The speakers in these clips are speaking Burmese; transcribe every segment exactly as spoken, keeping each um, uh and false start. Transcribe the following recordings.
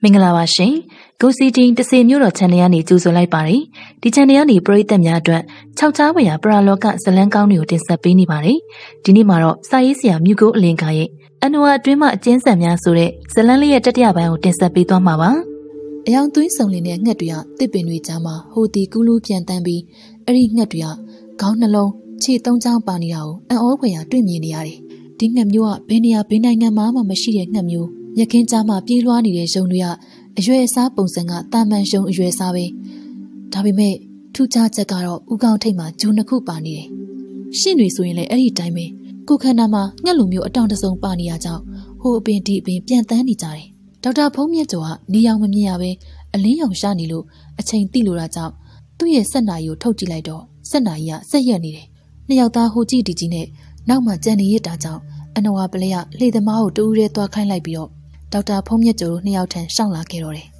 Mingalawashi, go see the same Euro Taniani to Zolipari, the Taniani braid them yadra, Chautawaya, Braloka, Salankanu, Tinsapini Bari, Dinimaro, Saisia, Mugo Linkai, Anua Dreamer, Jensam Yasure, Salalia Tatiaba, Tinsapito Mawa. Yang doing some linear Nadia, the Benuitama, Hoti Gulu Piantambi, Eri Nadia, Kaunalo, Chi Tongjang Banio, and Orwaya Dreamiari. Dingham you are Penia Benanga Mama Machine Namu. Yakinjama Pilwani de Jonia, Juesa Bonsanga, Taman Jong Juesawe. Tabime, Tuta Jacaro, Ugautema, Junaku Bani. Shinri Swinley, any time. Kukanama, Nalumio, a down the song Baniata, who been deep in Piantanitari. Tata Pomiatoa, Niang Miawe, a Leon Shanilu, a chain Tilurata, two years Sanayo, Totilado, Sanaya, Sayani. Niata Hoji Digine, Nama Jenny Yetata, and our player lay the mouth to Ure to a kind like bio. Doctor Pomyato, Niautan, Shangla Kerore.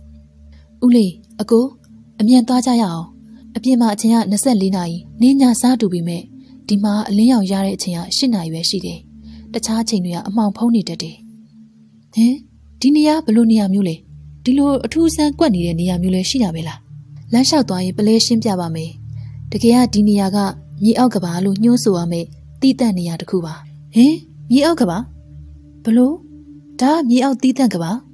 Uli, a go, a mian tajao, a pima tia naselinai, Nina Sadu be me, Dima, Leo Yaretia, Shinai, where she day. The Tartinia among pony that day. Eh? Dinia, Belunia mule. Dilo, a two san guani, Nia mule, Shinabella. Lashautoi, Belashim Jabame. The Gea Diniaga, Ni Algabalu, Nusuame, Titania de Cuba. Eh? Ye Alcaba? Below? Da ye out the Tankaba?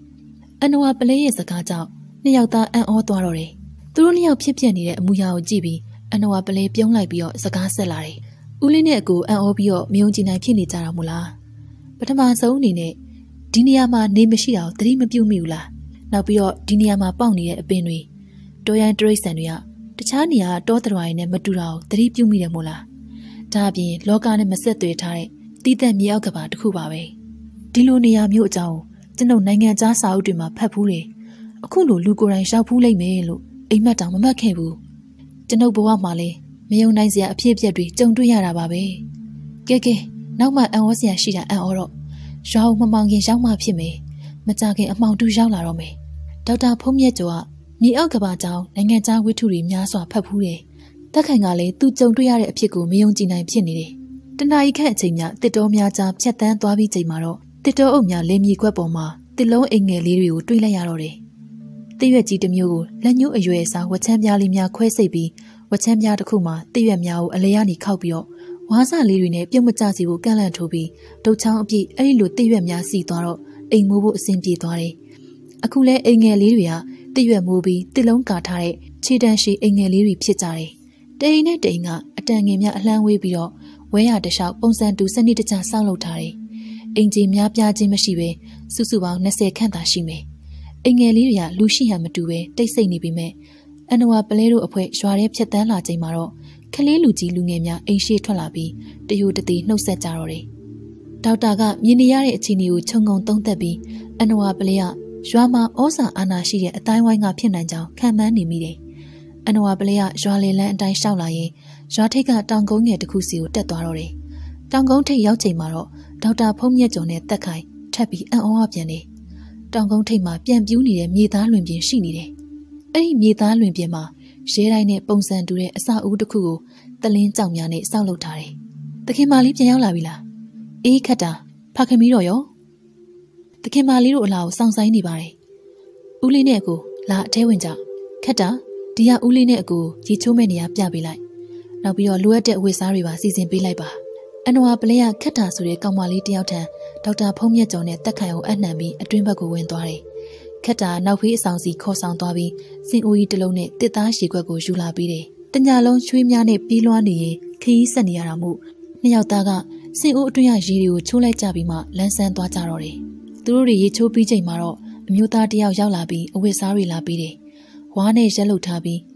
Anoa Belay is a car out, Niauta and Orthorore. Through Niau Pipiani, Muyao Gibi, Anoa Belay Pion Libio, Sagar Salari. Ulinego and Obio, Miontina Kinitara Mula. But a man's only ne Diniama name Mishia, three Mabu Mula. Now be your Diniama Bounty at Benui. Doya and Dresania, Tachania, Dotherine and Madurao, three Pumida Mula. Tabi, Logan and Masetari. Didn't me out about Kubawe. Dilonia Mutao, the no Nanga Jasa Udima Papule. A Kulu Luguran Shapule Melo, a Madame Macabu. The no Boa Male, Mayonizia Piedri, don't do Yarababe. Gege, now my Awasia Shida and Oro. Shao Mamangi Shama Pime, Matake amount to Jalarome. Dada Pomietua, me out about down, Nanga Wituri Miasa Papule. Takangale, two don't do Yara Pico, Miontina Pienide. The night can't take ya, the door miata, Chatan, Dwabi Timaro, the door omia, Lemi Quaboma, the low inge liru, Duilayarore. They were did the mule, Lenu Ayuesa, what time yalimia quesabi, what time yadakuma, they were meow, a leani cowbio, Waza lirine, Yamutazi, Galantobi, Dotan of ye, a little they were mea sea toro, a move simpi tore. A cooler inge liria, they were movie, the long catare, Chidanshi inge liri pietare. They in a dinga, a dangamia, a langway bio. Where the sharp bones and do send it to Salotari. Injim Yapia Jimashiwe, Susuwa Nese Cantashime. Ingeliria, Lucia Matue, they say Nibime. Anoa Balero Ape, Shware Pietala de Maro, Kaleluji Lungemia, Asia Tolabi, the Udati no Setarore. Tautaga, Yiniare Tinu, Tungon Tontabi, Anoa Balea, Shwama Osa Anashi, a Taiwanga Piananja, Kamani Mide. Anoa Balea, Shwale Landai Shaulaye. Shotega Dangon at the Cusil, the Dorore. Dangon take Yaute Maro, Doctor Pomia Jonet, the Kai, Tappy and Oapiane. Dangon take my Pian Beauty and Mita Lumbian Shinide. A Mita Lumbiama, Sherine Bonsandure, Sa Uduku, the Lin Tamiane, Salotari. The Kemali Piala Villa. E. Cata, Pacamiroyo. The Kemali Lao sounds like anybody. Ulinego, La Tewinja. Cata, Dia Ulinego, Titumania Piabila. Now be your lured with Sariva season be labor. And our player Katasuri Kamali Diota, Doctor Pomia Jonet, Takayo, and Nami, a dreamer go in Dori. Kata, now he sounds he calls on Dobby, Sing Ui Delone, Tita Shiguago, Jula Bide. Then Yalon Swimiane, Piluani, Ki Saniaramu, Niautaga, Sing Utuya Jiru, Chula Jabima, Lansan Dwatarori. Through the Yitu P J Maro, Muta Diao Yalabi, Wesari Labide. Juane Jalutabi.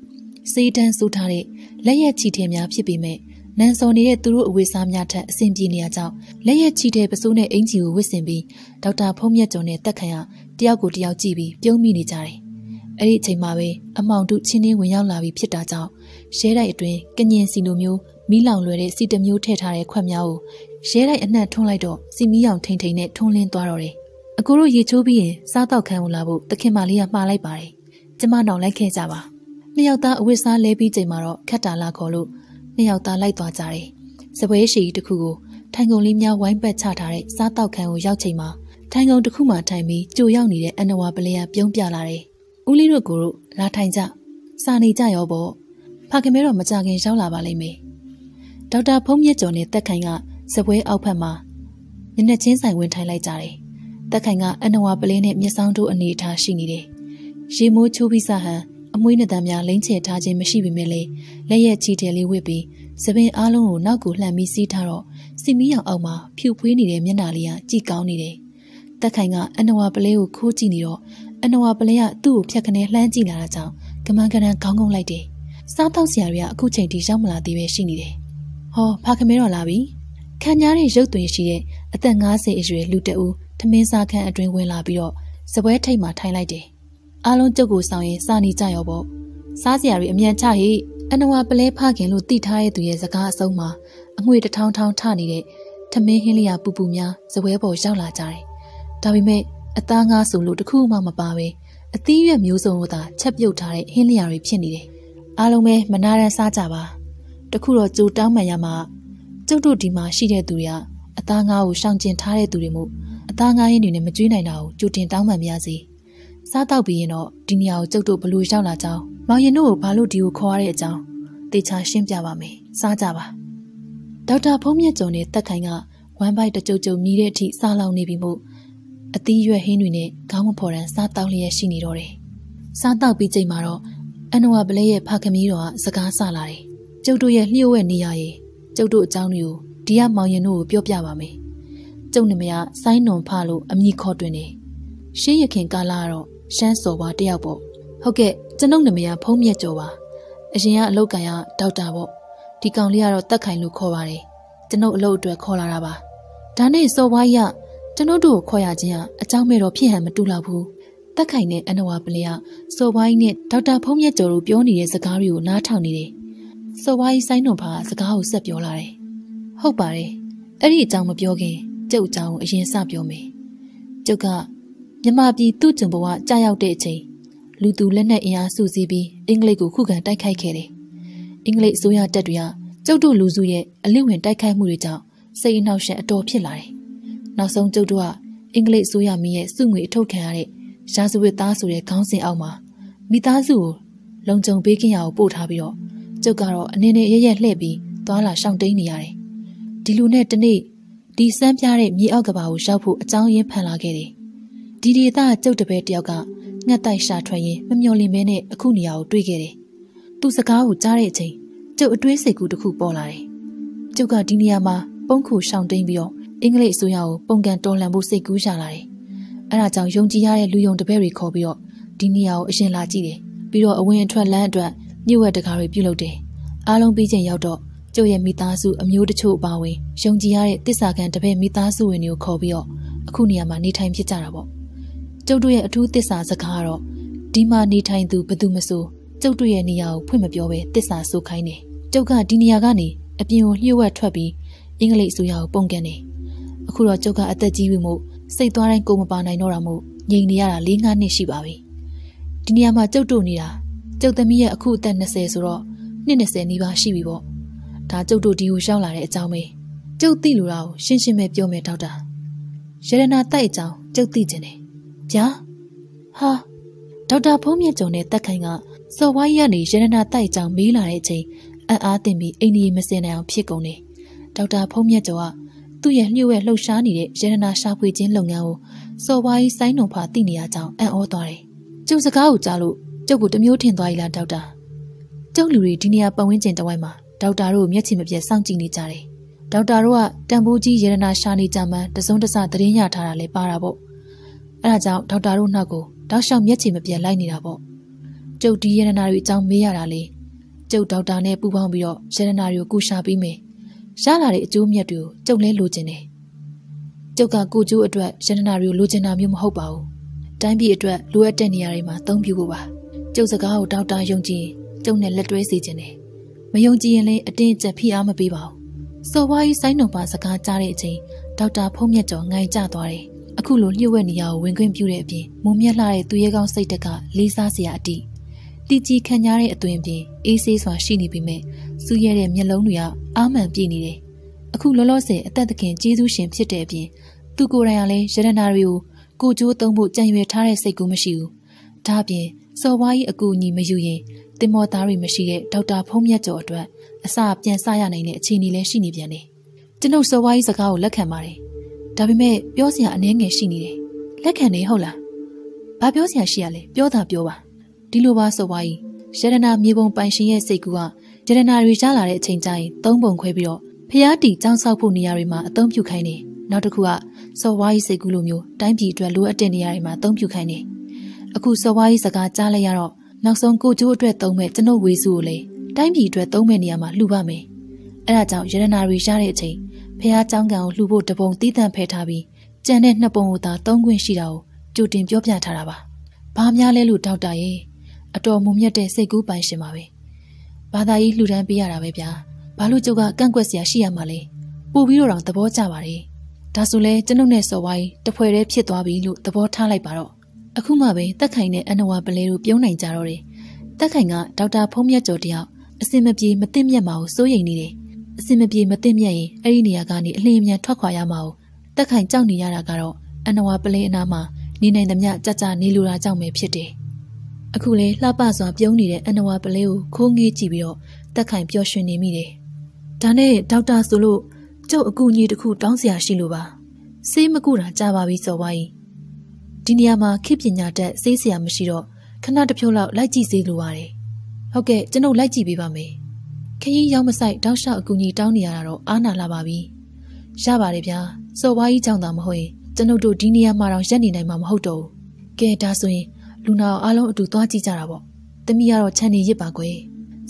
Satan Sutare, Laya Chitemia Pibime, Nansoni through with some yata, Simpinia, Laya Chite Persona Intu with Simbi, Doctor Pomia Jonet, Takaya, Diago Diao Gibi, Bill Military. Erite Mawe, a mount to Chini when Yalavi Pietata, Shera Edwin, Ganyan Sinomio, Milan Lure, Sidamio Tetare, Quamiao, Shera and Nat Tonlido, Simian Taintainate, Tonlin Dorore. A Guru Yitobi, Sato Kamulabo, the Kemalia Malay Bari, Demano like Kezawa. Niauta Wisa Lebi de Maro, Catala Colo, Niauta Laitwatari, Sawashi de Kugu, Tango Limia Wine Bed Tatari, Satao Kao Yatima, ထိုင်ကောင်တစ်ခုမှထိုင်ပြီးကြိုရောက်နေတဲ့အန်နဝါပလဲယာပြုံးပြလာတယ်။ဦးလေးတို့ကိုတို့လာထိုင်ကြ။စာနေကြရောပေါ့။ဖခင်မဲတော့မကြခင်ရောက်လာပါလိမ့်မယ်။ဒေါက်တာဖုံးမြတ်ကျော်နဲ့တက်ခိုင်ကဇပွဲအောက်ဖက်မှာမျက်နှာချင်းဆိုင်ဝင်ထိုင်လိုက်ကြတယ်။တက်ခိုင်ကအန်နဝါပလဲနဲ့မျက်စောင်းတို့အနေထားရှိနေတယ်။ရေမိုးချိုးပြီးစဟန်အမွှေးနှစ်တန်းများလိမ့်ချထားခြင်းမရှိပေမဲ့လည်းလက်ရက်ချီတယ်လေးဝှက်ပြီးစပင်အားလုံးကိုနောက်ကိုလှမ်းပြီးစီးထားတော့စီမီးရောင်အောက်မှာဖြူဖွေးနေတဲ့မျက်နှာလေးကကြည်ကောင်းနေတယ်။တက်ခိုင်ကအန်နဝါပလဲကိုခိုးကြည့်နေတော့အန်နဝါပလဲကသူ့ကိုဖြတ်ခနဲလှမ်းကြည့်လာတာကြောင့်ကမန်းကရန်ခေါင်းငုံလိုက်တယ်။စားတောက်စရာတွေကအခုချိန်ထိရောက်မလာသေးပဲရှိနေတယ်။ဟောဖခင်မဲတော့လာပြီ။ခံကြားတဲ့ရုပ်သွင်ရှိတဲ့အသက်၅၀အရွယ်လူတဦးထမင်းစားခန်းအတွင်ဝင်လာပြီးတော့စပွဲထိပ်မှာထိုင်လိုက်တယ်။အားလုံးကြုတ်ကိုဆောင်ရင်စာနေကြရောပေါ့။စားစရာတွေအမြန်ချဟိအန်နဝါပလဲဖခင်လို့တည်ထားတဲ့သူရဲ့စကားအဆုံးမှာအငွေတထောင်ထောင်ထနေတဲ့ထမင်းဟင်းလျာပူပူများဇပွဲပေါ်ရောက်လာကြတယ်။ဒါပေမဲ့အသားငါးစုလို့တခုမှမပါပဲအသီးရွက်မျိုးစုံတို့သာချက်ပြုတ်ထားတဲ့ဟင်းလျာတွေဖြစ်နေတယ်။အားလုံးပဲမနာရန်စားကြပါ။တခုတော့ကြိုတောင်းမှန်ရမှာကျုပ်တို့ဒီမှာရှိတဲ့သူတွေကအသားငါးကိုရှောင်ကျဉ်ထားတဲ့သူတွေမို့အသားငါးဟင်းတွေနဲ့မကျွေးနိုင်တာကိုကြိုတင်တောင်းမှန်ပါရစေ။စားတော့ပြီးရင်တော့ဒီနေရာကိုကျုပ်တို့ဘလို့ရောက်လာကြောင်းမောင်ရင်တို့ကိုဘာလို့ဒီကိုခေါ်ရတဲ့အကြောင်းသေချာရှင်းပြပါမယ်။စားကြပါ။ဒေါက်တာဖုံးမြတ်ကျော်နဲ့တက်ခိုင်ကဝမ်းပိုက်တကြုံကြုံမြည်တဲ့အထိစားလောင်နေပြီမို့အသီးရွက်ဟင်းတွေနဲ့ခေါင်းမဖော်ရန်စားတောက်လျက်ရှိနေတော့တယ်။စားတောက်ပြီးချိန်မှာတော့အန်နဝါပလဲရဲ့ဖခင်မီးတော်ကစကားဆလာတယ်။ကျုပ်တို့ရဲ့လျှို့ဝှက်နေရရင်ကျုပ်တို့အကြောင်းတွေကိုဒီကမောင်ရင်တို့ကိုပြောပြပါမယ်။ကျုပ်နာမည်ကစိုင်းနွန်ဖလို့အမည်ခေါ်တွင်တယ်။ရှေးရခင်ကာလကတော့ရှမ်းစော်ဘွားတယောက်ပေါ့။ဟုတ်ကဲ့ကျွန်ုပ်နာမည်ကဖုံးမြတ်ကျော်ပါ။အရင်ကအလုပ်ကန်ကဒေါက်တာပေါ့။ဒီကောင်လေးကတော့တက်ခိုင်လို့ခေါ်ပါတယ်။ကျွန်ုပ်အလုပ်အတွက်ခေါ်လာတာပါ။ဒါနဲ့စော်ဘွားရကျွန်ုပ်တို့ကိုခေါ်ရခြင်းကအကြောင်းမဲ့တော့ဖြစ်ဟန်မတူတော့ဘူး။တက်ခိုင်နဲ့အန်နဝါပလဲကစော်ဘွားနဲ့ဒေါက်တာဖုံးမြတ်ကျော်တို့ပြောနေတဲ့စကားတွေကိုနားထောင်နေတယ်။စော်ဘွားစိုင်းနွန်ဖာစကားကိုဆက်ပြောလာတယ်။ဟုတ်ပါတယ်။အဲ့ဒီအကြောင်းမပြောခင်ကျုပ်အကြောင်းကိုအရင်စပြောမယ်။ကျုပ်ကမြမပြည်သူ့ကျုံဘဝကြာရောက်တဲ့အချိန်လူသူလက်နက်အင်အားစုစည်းပြီးအင်္ဂလိပ်ကိုခုခံတိုက်ခိုက်ခဲ့တယ်။အင်္ဂလိပ်အစိုးရတပ်တွေကကျုပ်တို့လူစုရဲ့အလစ်ဝင်တိုက်ခိုက်မှုတွေကြောင့်စိတ်အနှောက်အယှက်အတော်ဖြစ်လာတယ်။နောက်ဆုံးကျုပ်တို့ကအင်္ဂလိပ်အစိုးရမင်းရဲ့စုငွေအထုတ်ခံရတဲ့ရာဇဝတ်သားဆိုတဲ့ခေါင်းစဉ်အောက်မှာမိသားစုကိုလုံခြုံပေးကင်းရာကိုပို့ထားပြီးတော့ကျုပ်ကတော့အနေနဲ့ရရက်လှည့်ပြီးသွားလာရှောင်တိန်နေရတယ်။ဒီလိုနဲ့တနေ့ဒီစမ်းပြတဲ့မြေအောက်ကဘာကိုရောက်ဖို့အကြောင်းရင်းဖန်လာခဲ့တယ်။ဒီဒေသကျုပ်တပည့်တယောက်ကငှက်တိုက်ရှာထွက်ရင်းမမျှော်လင့်ဘဲနဲ့အခုနေရာကိုတွေ့ခဲ့တယ်။သူ့စကားကိုကြားတဲ့အချိန်ကျုပ်အတွေးစိတ်ကူးတစ်ခုပေါ်လာတယ်။ကျုပ်ကဒီနေရာမှာပုံခုရှောင်တိန်ပြီးတော့အင်္ဂလိပ်အစိုးရကိုပုံကန်တော်လှန်ဖို့စိတ်ကူးရလာတယ်။အဲဒါကြောင့်ယုံကြည်ရတဲ့လူယုံတပည့်တွေခေါ်ပြီးတော့ဒီနေရာကိုအရင်လာကြည့်တယ်။ပြီးတော့အဝင်အထွက်လမ်းအတွက်မြို့ဝက်တကားတွေပြုလုပ်တယ်။အားလုံးပြီးချိန်ရောက်တော့ကျုပ်ရဲ့မိသားစုအမျိုးတချို့အပါအဝင်ယုံကြည်ရတဲ့တစ္ဆာခံတပည့်မိသားစုဝင်တွေကိုခေါ်ပြီးတော့အခုနေရာမှာနေထိုင်ဖြစ်ကြတာပေါ့။ကျုပ်တို့ရဲ့အထူးတစ္ဆာစကားကတော့ဒီမှာနေထိုင်သူဘယ်သူမဆိုကျုပ်တို့ရဲ့နေရာကိုဖွင့်မပြောဘဲတစ္ဆာဆိုခိုင်းတယ်။ကျုပ်ကဒီနေရာကနေအပြင်ကိုလျှို့ဝှက်ထွက်ပြီးအင်္ဂလိပ်အစိုးရကိုပုံကန်တယ်။အခုတော့ကျုပ်ကအသက်ကြီးပြီမို့စိတ်သွားတိုင်းကိုမပါနိုင်တော့တာမို့ငြိမ်နေရတာ၄-၅နှစ်ရှိပါပြီ။ဒီနေရာမှာကျုပ်တို့နေတာကျုပ်သမီးရဲ့အခုအသက်၂၀ဆိုတော့နှစ်၂၀နီးပါးရှိပြီပေါ့။ဒါကျုပ်တို့ဒီကိုရောက်လာတဲ့အကြောင်းပဲ။ကျုပ်သိလိုတာကိုရှင်းရှင်းပဲပြောမယ်ဒေါက်တာ။ရတနာတိုက်အကြောင်းကျုပ်သိချင်တယ်။ဗျာ။ဟာဒေါက်တာဖုံးမြတ်ကျော်နဲ့တက်ခိုင်ကစော်ဝိုင်းရနေရတနာတိုက်ကြောင်မေးလာတဲ့အချိန်အံ့အားသင့်ပြီးအိမ်ကြီးမစင်နိုင်အောင်ဖြစ်ကုန်တယ်။ဒေါက်တာဖုံးမြတ်ကျော်ကသူ့ရဲ့လျှို့ဝှက်လှုပ်ရှားနေတဲ့ရတနာရှာဖွေခြင်းလုပ်ငန်းကိုစော်ဝိုင်းစိုင်းနုံဖာသိနေရကြောင်းအံ့ဩသွားတယ်။ကျုပ်စကားကိုကြားလို့ကျုပ်ကိုတမျိုးထင်သွားရလားဒေါက်တာ။ကျုပ်လူတွေဒီနေရာပတ်ဝန်းကျင်တဝိုက်မှာဒေါက်တာတို့မျက်ခြေမပြတ်စောင့်ကြည့်နေကြတယ်။ဒေါက်တာတို့ကတန်ဖိုးကြီးရတနာရှာနေကြမှတစုံတစသတင်းရထားတာလဲပါတာပေါ့။အဲဒါကြောင့်ဒေါက်တာတို့နောက်ကိုတောက်လျှောက်မျက်ခြေမပြတ်လိုက်နေတာပေါ့။ကျုပ်ဒီရတနာတွေအကြောင်းမေးရတာလေကျုပ်ဒေါက်တာနဲ့ပူးပေါင်းပြီးတော့ရတနာတွေကိုကူရှာပေးမယ်ရလာတဲ့အကျိုးမြတ်တွေကိုကျုပ်လဲလိုချင်တယ်ကျုပ်ကကိုကျိုးအတွက်ရတနာတွေကိုလိုချင်တာမျိုးမဟုတ်ပါဘူးတိုင်းပြည်အတွက်လိုအပ်တဲ့နေရာတွေမှာသုံးပြဖို့ပါကျုပ်စကားကိုဒေါက်တာယုံကြည်ကျုပ်နဲ့လက်တွဲစေချင်တယ်မယုံကြည်ရင်လည်းအတင်းအကျပ်ဖိအားမပေးပါဘူးစော်ဝါးကြီးစိုင်းနုံပါစကားကြားတဲ့အချိန်ဒေါက်တာဖုံးမြတ်ကျော်ငိုင်ကျသွားတယ်အခုလိုလျှို့ဝှက်နေရာကိုဝင်ခွင့်ပြုတဲ့အပြင်မုံမြက်လာတဲ့သူရဲကောင်းစိတ်တက်ကလေးစားစရာအတိတီကြီးခံရတဲ့အသွင်ပြင်အေးဆေးစွာရှိနေပြီမဲ့စူးရဲတဲ့မျက်လုံးတွေကအာမှန်ပြည့်နေတယ်။အခုလောလောဆယ်အသက်သခင်ကျေးဇူးရှင်ဖြစ်တဲ့အပြင် သူကိုယ်တိုင်ကလည်းယရနာတွေကိုကိုကျိုးသုံးဖို့ကြံရွယ်ထားတဲ့စိတ်ကူးမရှိဘူး။ဒါ့အပြင်စော်ဝါးကြီးအကူအညီမယူရင်တင်မော်သားတွေမရှိတဲ့ဒေါက်တာဖုံးမြတ်ကျော်အတွက်အစာပြန်စားရနိုင်တဲ့အခြေအနေလည်းရှိနေပြန်တယ်။ကျွန်ုပ်စော်ဝါးကြီးစကားကိုလက်ခံပါတယ်။ဒါပေမဲ့ပြောစရာအနည်းငယ်ရှိနေတယ်။လက်ခံနေဟုတ်လား။ဘာပြောစရာရှိရလဲပြောတာပြောပါ။ဒီလိုပါစော်ဝါးကြီးယရနာမြေပုံပိုင်ရှင်ရဲ့စိတ်ကူးကယရနာတွေကြားလာတဲ့အချိန်ကျရင်သုံးပုံခွဲပြီးတော့ဖျားတီကြောင်းဆောက်ဖို့နေရာတွေမှာအသုံးပြုခိုင်းတယ်။နောက်တစ်ခုကစော်ဝါးကြီးစိတ်ကူးလိုမျိုးတိုင်းပြည်အတွက်လိုအပ်တဲ့နေရာတွေမှာအသုံးပြုခိုင်းတယ်။အခုစော်ဝါးကြီးစကားကြားလိုက်ရတော့နောက်ဆုံးကိုကျိုးအတွက်သုံးမဲ့ကျွန်ုပ်ဝေစုကိုလည်းတိုင်းပြည်အတွက်သုံးမဲ့နေရာမှာလှူပါမယ်။အဲဒါကြောင့်ယရနာတွေရတဲ့အချိန်ဖျားကြောင်းကံကိုလှူဖို့တပုံတီးတန့်ဖယ်ထားပြီးကြံတဲ့နှစ်ပုံကိုသာသုံးခွင့်ရှိတာကိုကြိုတင်ပြောပြထားတာပါ။ဘာများလဲလို့ဒေါက်တာရဲ့အတော်မုံမြတ်တဲ့စိတ်ကူးပိုင်ရှင်ပါပဲ။ဘာသာရေးလှူဒန်းပေးရတာပဲဗျာ။ဘာလို့ကျုပ်ကကန့်ကွက်စရာရှိရမှာလဲပို့ပြီးတော့သဘောကျပါတယ်ဒါဆိုလဲကျွန်ုပ်နဲ့စော်ဝါးကြီးတဖွဲတည်းဖြစ်သွားပြီလို့သဘောထားလိုက်ပါတော့အခုမှပဲတက်ခိုင်နဲ့အနဝပလဲတို့ပြုံးနိုင်ကြတော့တယ်တက်ခိုင်ကဒေါက်တာဖုံးမြတ်ကျော်တယောက်အစင်မပြေမသိမြတ်မှာကိုစိုးရိမ်နေတယ်အစင်မပြေမသိမြတ်ရင်အဲ့ဒီနေရာကနေအလင်းအမြန်ထွက်ခွာရမှာကိုတက်ခိုင်ကြောက်နေရတာကတော့အနဝပလဲအနာမှာနေနိုင်သမျှကြကြနေလိုတာကြောင့်ပဲဖြစ်တယ်အခုလဲလှပစွာပြုံးနေတဲ့အနဝပလဲကိုခိုးငေးကြည့်ပြီးတော့တက်ခိုင်ပျော်ရွှင်နေမိတယ်ဒါနဲ့ဒေါက်တာဆိုလို့ကျုပ်အကူအညီတစ်ခုတောင်းစရာရှိလို့ပါဆေးမကူတာကြာပါပြီစော်ဝါးကြီးဒီနေရာမှာခေတ်ပညာတတ်ဆေးဆရာမရှိတော့ခဏတစ်ဖြုတ်လောက်လိုက်ကြည့်စေလိုပါတယ်ဟုတ်ကဲ့ကျွန်ုပ်လိုက်ကြည့်ပေးပါမယ်ခရင်ရောက်မဆိုင်တောက်လျှောက်အကူအညီတောင်းနေရတာတော့အားနာလာပါပြီရပါတယ်ဗျာစော်ဝါးကြီးကြောင့်သာမဟုတ်ရင်ကျွန်ုပ်တို့ဒီနေရာမှာတော့ရပ်နေနိုင်မှာမဟုတ်တော့ဘူးကဲဒါဆိုရင်လူနာအားလုံးအတူသွားကြည့်ကြတာပေါ့တမီးကတော့ခြံနေရစ်ပါကွယ်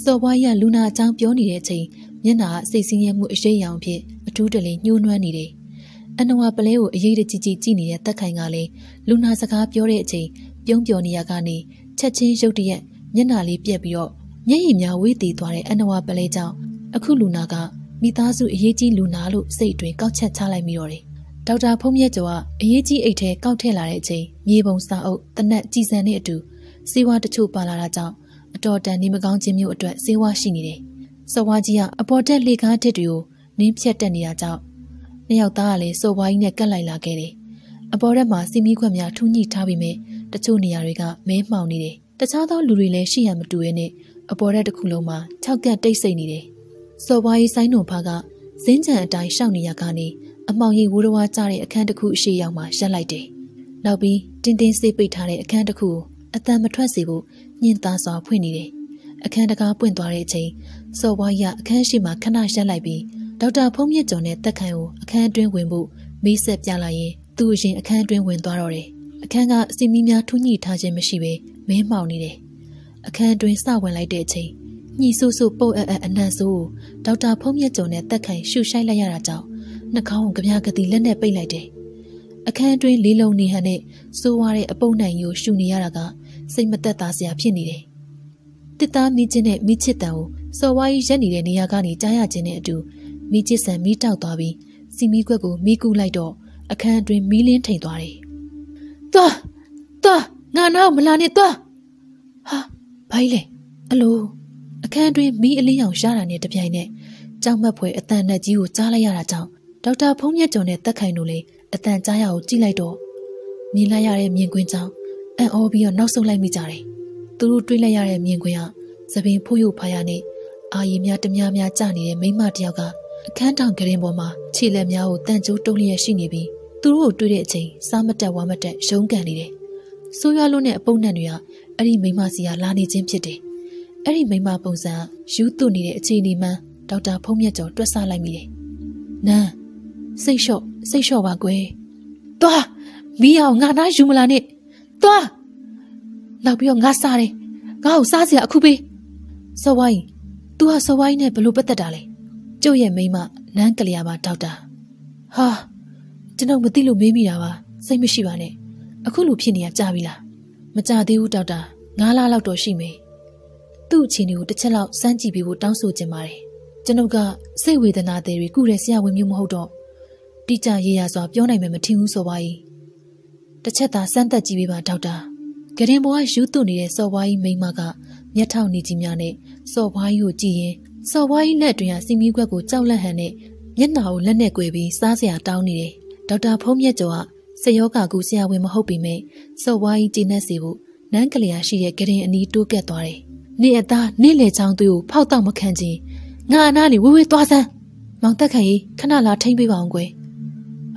စော်ဝါးကြီးကလူနာအကြောင်းပြောနေတဲ့အချိန်မျက်နှာစိတ်ဆင်းရဲမှုအရေးရောင်ဖြင့်အထူးတလင်းညှိုးနွမ်းနေတယ်။အနဝပလဲကိုအရေးတကြီးကြီးကြည့်နေတဲ့တက်ခိုင်ကလည်းလူနာစကားပြောတဲ့အချိန်ပြုံးပျော်နေရကနေချက်ချင်းရုတ်တရက်မျက်နှာလေးပြက်ပြီးတော့မျက်ရည်များဝေးတည်သွားတဲ့အနဝပလဲကြောင့်အခုလူနာကမိသားစုအရေးကြီးလူနာလို့စိတ်တွင်ကောက်ချက်ချလိုက်မိတော့တယ်။ဒေါက်တာဖုံးမြတ်ကျော်ကအရေးကြီးအိတ်ထဲကောက်ထည့်လာတဲ့အချိန်မြေပုံစာအုပ်တနက်ကြည်စံနဲ့အတူစေဝါတချို့ပါလာတာကြောင့်အတော်တန်နေမကောင်းခြင်းမျိုးအတွက်စေဝါရှိနေတယ်။စော်ဝါးကြီးကအပေါ်တက်လေကားထစ်တွေကိုနင်းဖြတ်တက်နေတာကြောင့်နှစ်ယောက်သားကလည်းစော်ဝါးကြီးနဲ့ကပ်လိုက်လာခဲ့တယ်။အပေါ်တက်မှာစီမီခွက်များထူးညှိထားပြီးမြဲတချို့နေရာတွေကမဲမှောင်နေတယ်။တခြားသောလူတွေလည်းရှိရမတူရဲ့နဲ့အပေါ်တက်တစ်ခုလုံးမှာ၆ကပ်တိတ်ဆိတ်နေတယ်။စော်ဝါးကြီးစိုင်းနှုံဖားကဇင်းကြံအတိုင်းရှောက်နေရကနေအမောင်ရိပ်ဝိုးရွားကြတဲ့အခန်းတစ်ခုအရှိရောက်မှာရပ်လိုက်တယ်။နောက်ပြီးတင်းတင်းစေးပိတ်ထားတဲ့အခန်းတစ်ခုကိုအသံမထွက်စေဖို့ညှင်းသားစွာဖွင့်နေတယ်။အခန်းတကားပွင့်သွားတဲ့အချိန်စော်ဝါးရအခန်းရှိမှခဏရပ်လိုက်ပြီးဒေါက်တာဖုံးမြင့်ကျော်နဲ့တက်ခိုင်ကိုအခန်းအတွင်းဝင်ဖို့မေးဆက်ပြလိုက်ရင်သူ့အရင်အခန်းအတွင်းဝင်သွားတော့တယ်အခန်းကစီမီများထူးညှိထားခြင်းမရှိပဲမင်းမှောင်နေတယ်အခန်းအတွင်းစဝင်လိုက်တဲ့အချိန်ညှိဆူဆူပုတ်အပ်အပ်အနံ့ဆိုးဒေါက်တာဖုံးမြင့်ကျော်နဲ့တက်ခိုင်ရှူရှိုက်လိုက်ရတာကြောင့်နှာခေါင်းကိုကြပြကတိလက်နဲ့ပိတ်လိုက်တယ်အခန်းအတွင်းလေးလုံးနေဟန်နဲ့ဆိုးဝါးတဲ့အပုပ်နိုင်ကိုရှူနေရတာကစိတ်မသက်သာစရာဖြစ်နေတယ်တစ်သားမိချင်းနဲ့မိချစ်တန်ကိုစော်ဝါးကြီးရက်နေတဲ့နေရာကနေကြားရခြင်းနဲ့အတူမိချစ်ဆန်မိတောက်သွားပြီးစီမီခွက်ကိုမိကူးလိုက်တော့အခန်းအတွင်းမီးလင်းထိန်သွားတယ်။သွားသွားငါနောက်မလာနဲ့သွားဟာဘိုင်းလေအလိုအခန်းအတွင်းမီးအလင်းရောင်ရတာနဲ့တပြိုင်နက်ကြောက်မက်ဖွယ်အတန်နဲ့ကြီးကိုကြားလိုက်ရတာကြောင့်ဒေါက်တာဖုံးမြတ်ကျော်နဲ့တက်ခိုင်တို့လည်းအတန်ကြားရကိုကြည့်လိုက်တော့မြင်လိုက်ရတဲ့မြင်ကွင်းကြောင့်အံ့ဩပြီးတော့နောက်ဆုတ်လိုက်မိကြတယ်။သူတို့တွေးလိုက်ရတဲ့မြင်ကွင်းကသပင်ဖို့ရုပ်ဖာရနဲ့အာရီများတများများကြနေတဲ့မိမတစ်ယောက်ကအခန်းတောင်ကရင်ပေါ်မှာခြေလက်များကိုတန်ကျိုးတုံးလျက်ရှိနေပြီးသူတို့ကိုတွေ့တဲ့အချိန်စားမတက်ဝါမတက်ရုံးကန်နေတယ်။ဆိုးရွားလို့နဲ့အပုံနဲ့တွေကအဲ့ဒီမိမစီကလာနေခြင်းဖြစ်တယ်။အဲ့ဒီမိမပုံစံယူသွနေတဲ့အခြေအနေမှဒေါက်တာဖုံးမြတ်ကျော်တွက်ဆလိုက်မိတယ်။နန်းစိတ်လျှော့စိတ်လျှော့ပါကွယ်။သွားမီးအောင်ငါနာယူမလားနဲ့။သွားနောက်ပြီးတော့ငါစားတယ်ငါ့ကိုစားစရာအခုပေးစော်ဝိုင်း तू ဟာစော်ဝိုင်းနဲ့ဘလို့ပတ်သက်တာလဲကျုပ်ရဲ့မိန်းမနန်းကလျာပါဒေါက်တာဟာကျွန်တော်မသိလို့မေးမိတာပါစိတ်မရှိပါနဲ့အခုလိုဖြစ်နေရကြပြီလားမကြသေးဘူးဒေါက်တာငါးလလောက်တော့ရှိမယ်သူ့အချင်းတွေကိုတစ်ချက်လောက်စမ်းကြည့်ပေးဖို့တောင်းဆိုချင်ပါတယ်ကျွန်တော်ကစိတ်ဝေဒနာတွေကုတဲ့ဆရာဝန်မျိုးမဟုတ်တော့တိကျရေးရစွာပြောနိုင်မယ်မထင်ဘူးစော်ဝိုင်းတစ်ချက်သာစမ်းသက်ကြည့်ပေးပါဒေါက်တာကရင်ပေါ်ကယူသွနေတဲ့စော်ဝါးကြီးမိန်းမကမျက်ထောင်နေကြီးများနဲ့စော်ဝါးကြီးကိုကြည့်ရင်စော်ဝါးကြီးလက်တွင်ကစီမီခွက်ကိုကြောက်လန့်ဟန်နဲ့မျက်နှာကိုလက်နဲ့ကွယ်ပြီးစားစရာတောင်းနေတယ် ဒေါက်တာဖုံးမြတ်ကျော်ကဆေးရောဂါကူဆရာဝန်မဟုတ်ပေမဲ့စော့ဝါးကြီးကျဉ်းနေစီဖို့နန်းကလျာရှိတဲ့ကရင်အနီးတိုးကပ်သွားတယ်။နေအသားနေလေချောင်းသူကိုဖောက်တော့မခံချင်ငါအနားလေးဝေးဝေးသွားစမ်းမောင်တက်ခိုင်ကြီးခဏလာထိမ့်ပေးပါအောင်ကွယ်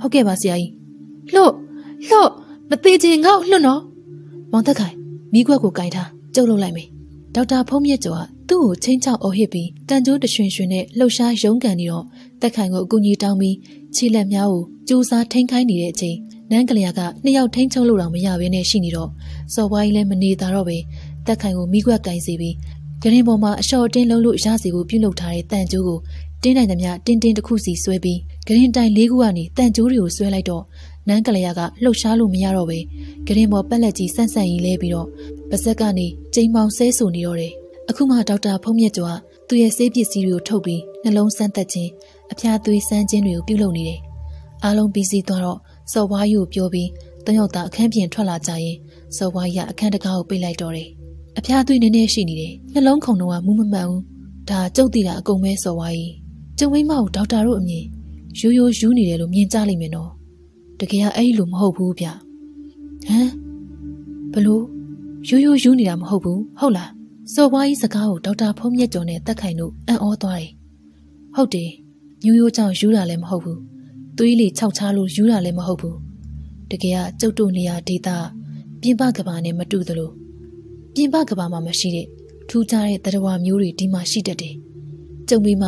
။ဟုတ်ကဲ့ပါဆရာကြီး။လှုပ်လှုပ်မသေးချင်ငါ့ကိုလှုပ်နော်။မောင်တက်ခိုင်မိကွက်ကိုကင်ထားကျုပ်လှုပ်လိုက်မယ်။ဒေါက်တာဖုံးမြတ်ကျော်ကသူ့ကိုချင်းချောက်အော်ဟစ်ပြီးတန်ကျိုးတရွှင်ရွှင်နဲ့လှုပ်ရှားရုန်းကန်နေတော့တက်ခိုင်ကိုအကူအညီတောင်းပြီးခြေလက်များကိုကြိုးစားထိန်းခိုင်းနေတဲ့အချိန်နန်းကလေးကနှစ်ယောက်ထိန်းချုပ်လို့တော့မရဘဲနဲ့ရှိနေတော့စော်ဝိုင်းလည်းမနေတာတော့ပဲတက်ခိုင်ကိုမိကွက်ကင်စီပြီးဂရင်ပေါ်မှာအလျှော်တင်းလုံးလို့ရစီကိုပြုတ်လုပ်ထားတဲ့တန်ကျိုးကိုတင်းနိုင်သမျှတင်းတင်းတစ်ခုစီဆွဲပြီးဂရင်တိုင်လေးခုကနေတန်ကျိုးတွေကိုဆွဲလိုက်တော့နန်းကလေးကလှုပ်ရှားလို့မရတော့ပဲဂရင်ပေါ်ပက်လက်ကြီးဆန့်ဆန့်ကြီးလဲပြီးတော့ပါဇက်ကနေချိန်ပေါင်းဆဲဆူနေတော့တယ်အခုမှဒေါက်တာဖုံးမြတ်ကျော်ကသူ့ရဲ့ဆေးပစ္စည်းတွေကိုထုတ်ပြီးနှလုံးစမ်းသပ်ခြင်းအဖျားသွေးစမ်းခြင်းတွေကိုပြုလုပ်နေတယ်အားလုံးပြီးစီးသွားတော့စော်ဝါးကြီးကိုပြောပြီးတယောက်သားအခန်းပြင်ထွက်လာကြရင်စော်ဝါးကြီးအခန်းတကားကိုပိတ်လိုက်တော့တယ်။အဖျားသွေးနည်းနည်းရှိနေတယ်။နှလုံးခုန်တော့ကမူးမမှန်ဘူး။ဒါကြုတ်တည်တာအကုန်ပဲစော်ဝါးကြီး။ကျုံမိမကိုဒေါက်တာတို့အမြင်ရိုးရိုးယူနေတယ်လို့မြင်ကြလိမ့်မယ်နော်။တကယ်အဲ့လိုမဟုတ်ဘူးဗျ။ဟမ်ဘလို့ရိုးရိုးယူနေတာမဟုတ်ဘူးဟုတ်လား။စော်ဝါးကြီးစကားကိုဒေါက်တာဖုံးမြတ်ကျော်နဲ့တက်ခိုင်တို့အံ့ဩသွားတယ်။ဟုတ်တယ်။ရိုးရိုးကြောင့်ယူတာလည်းမဟုတ်ဘူး။သွေးလေခြောက်ချလို့ယူတာလည်းမဟုတ်ဘူးတကယ်ကကျုပ်တို့နေရာဒေသပြင်ပကဘာနဲ့မတူသလိုပြင်ပကဘာမှာမရှိတဲ့ထူးခြားတဲ့သတ္တဝါမျိုးတွေဒီမှာရှိတတ်တယ်ကျုံမိမ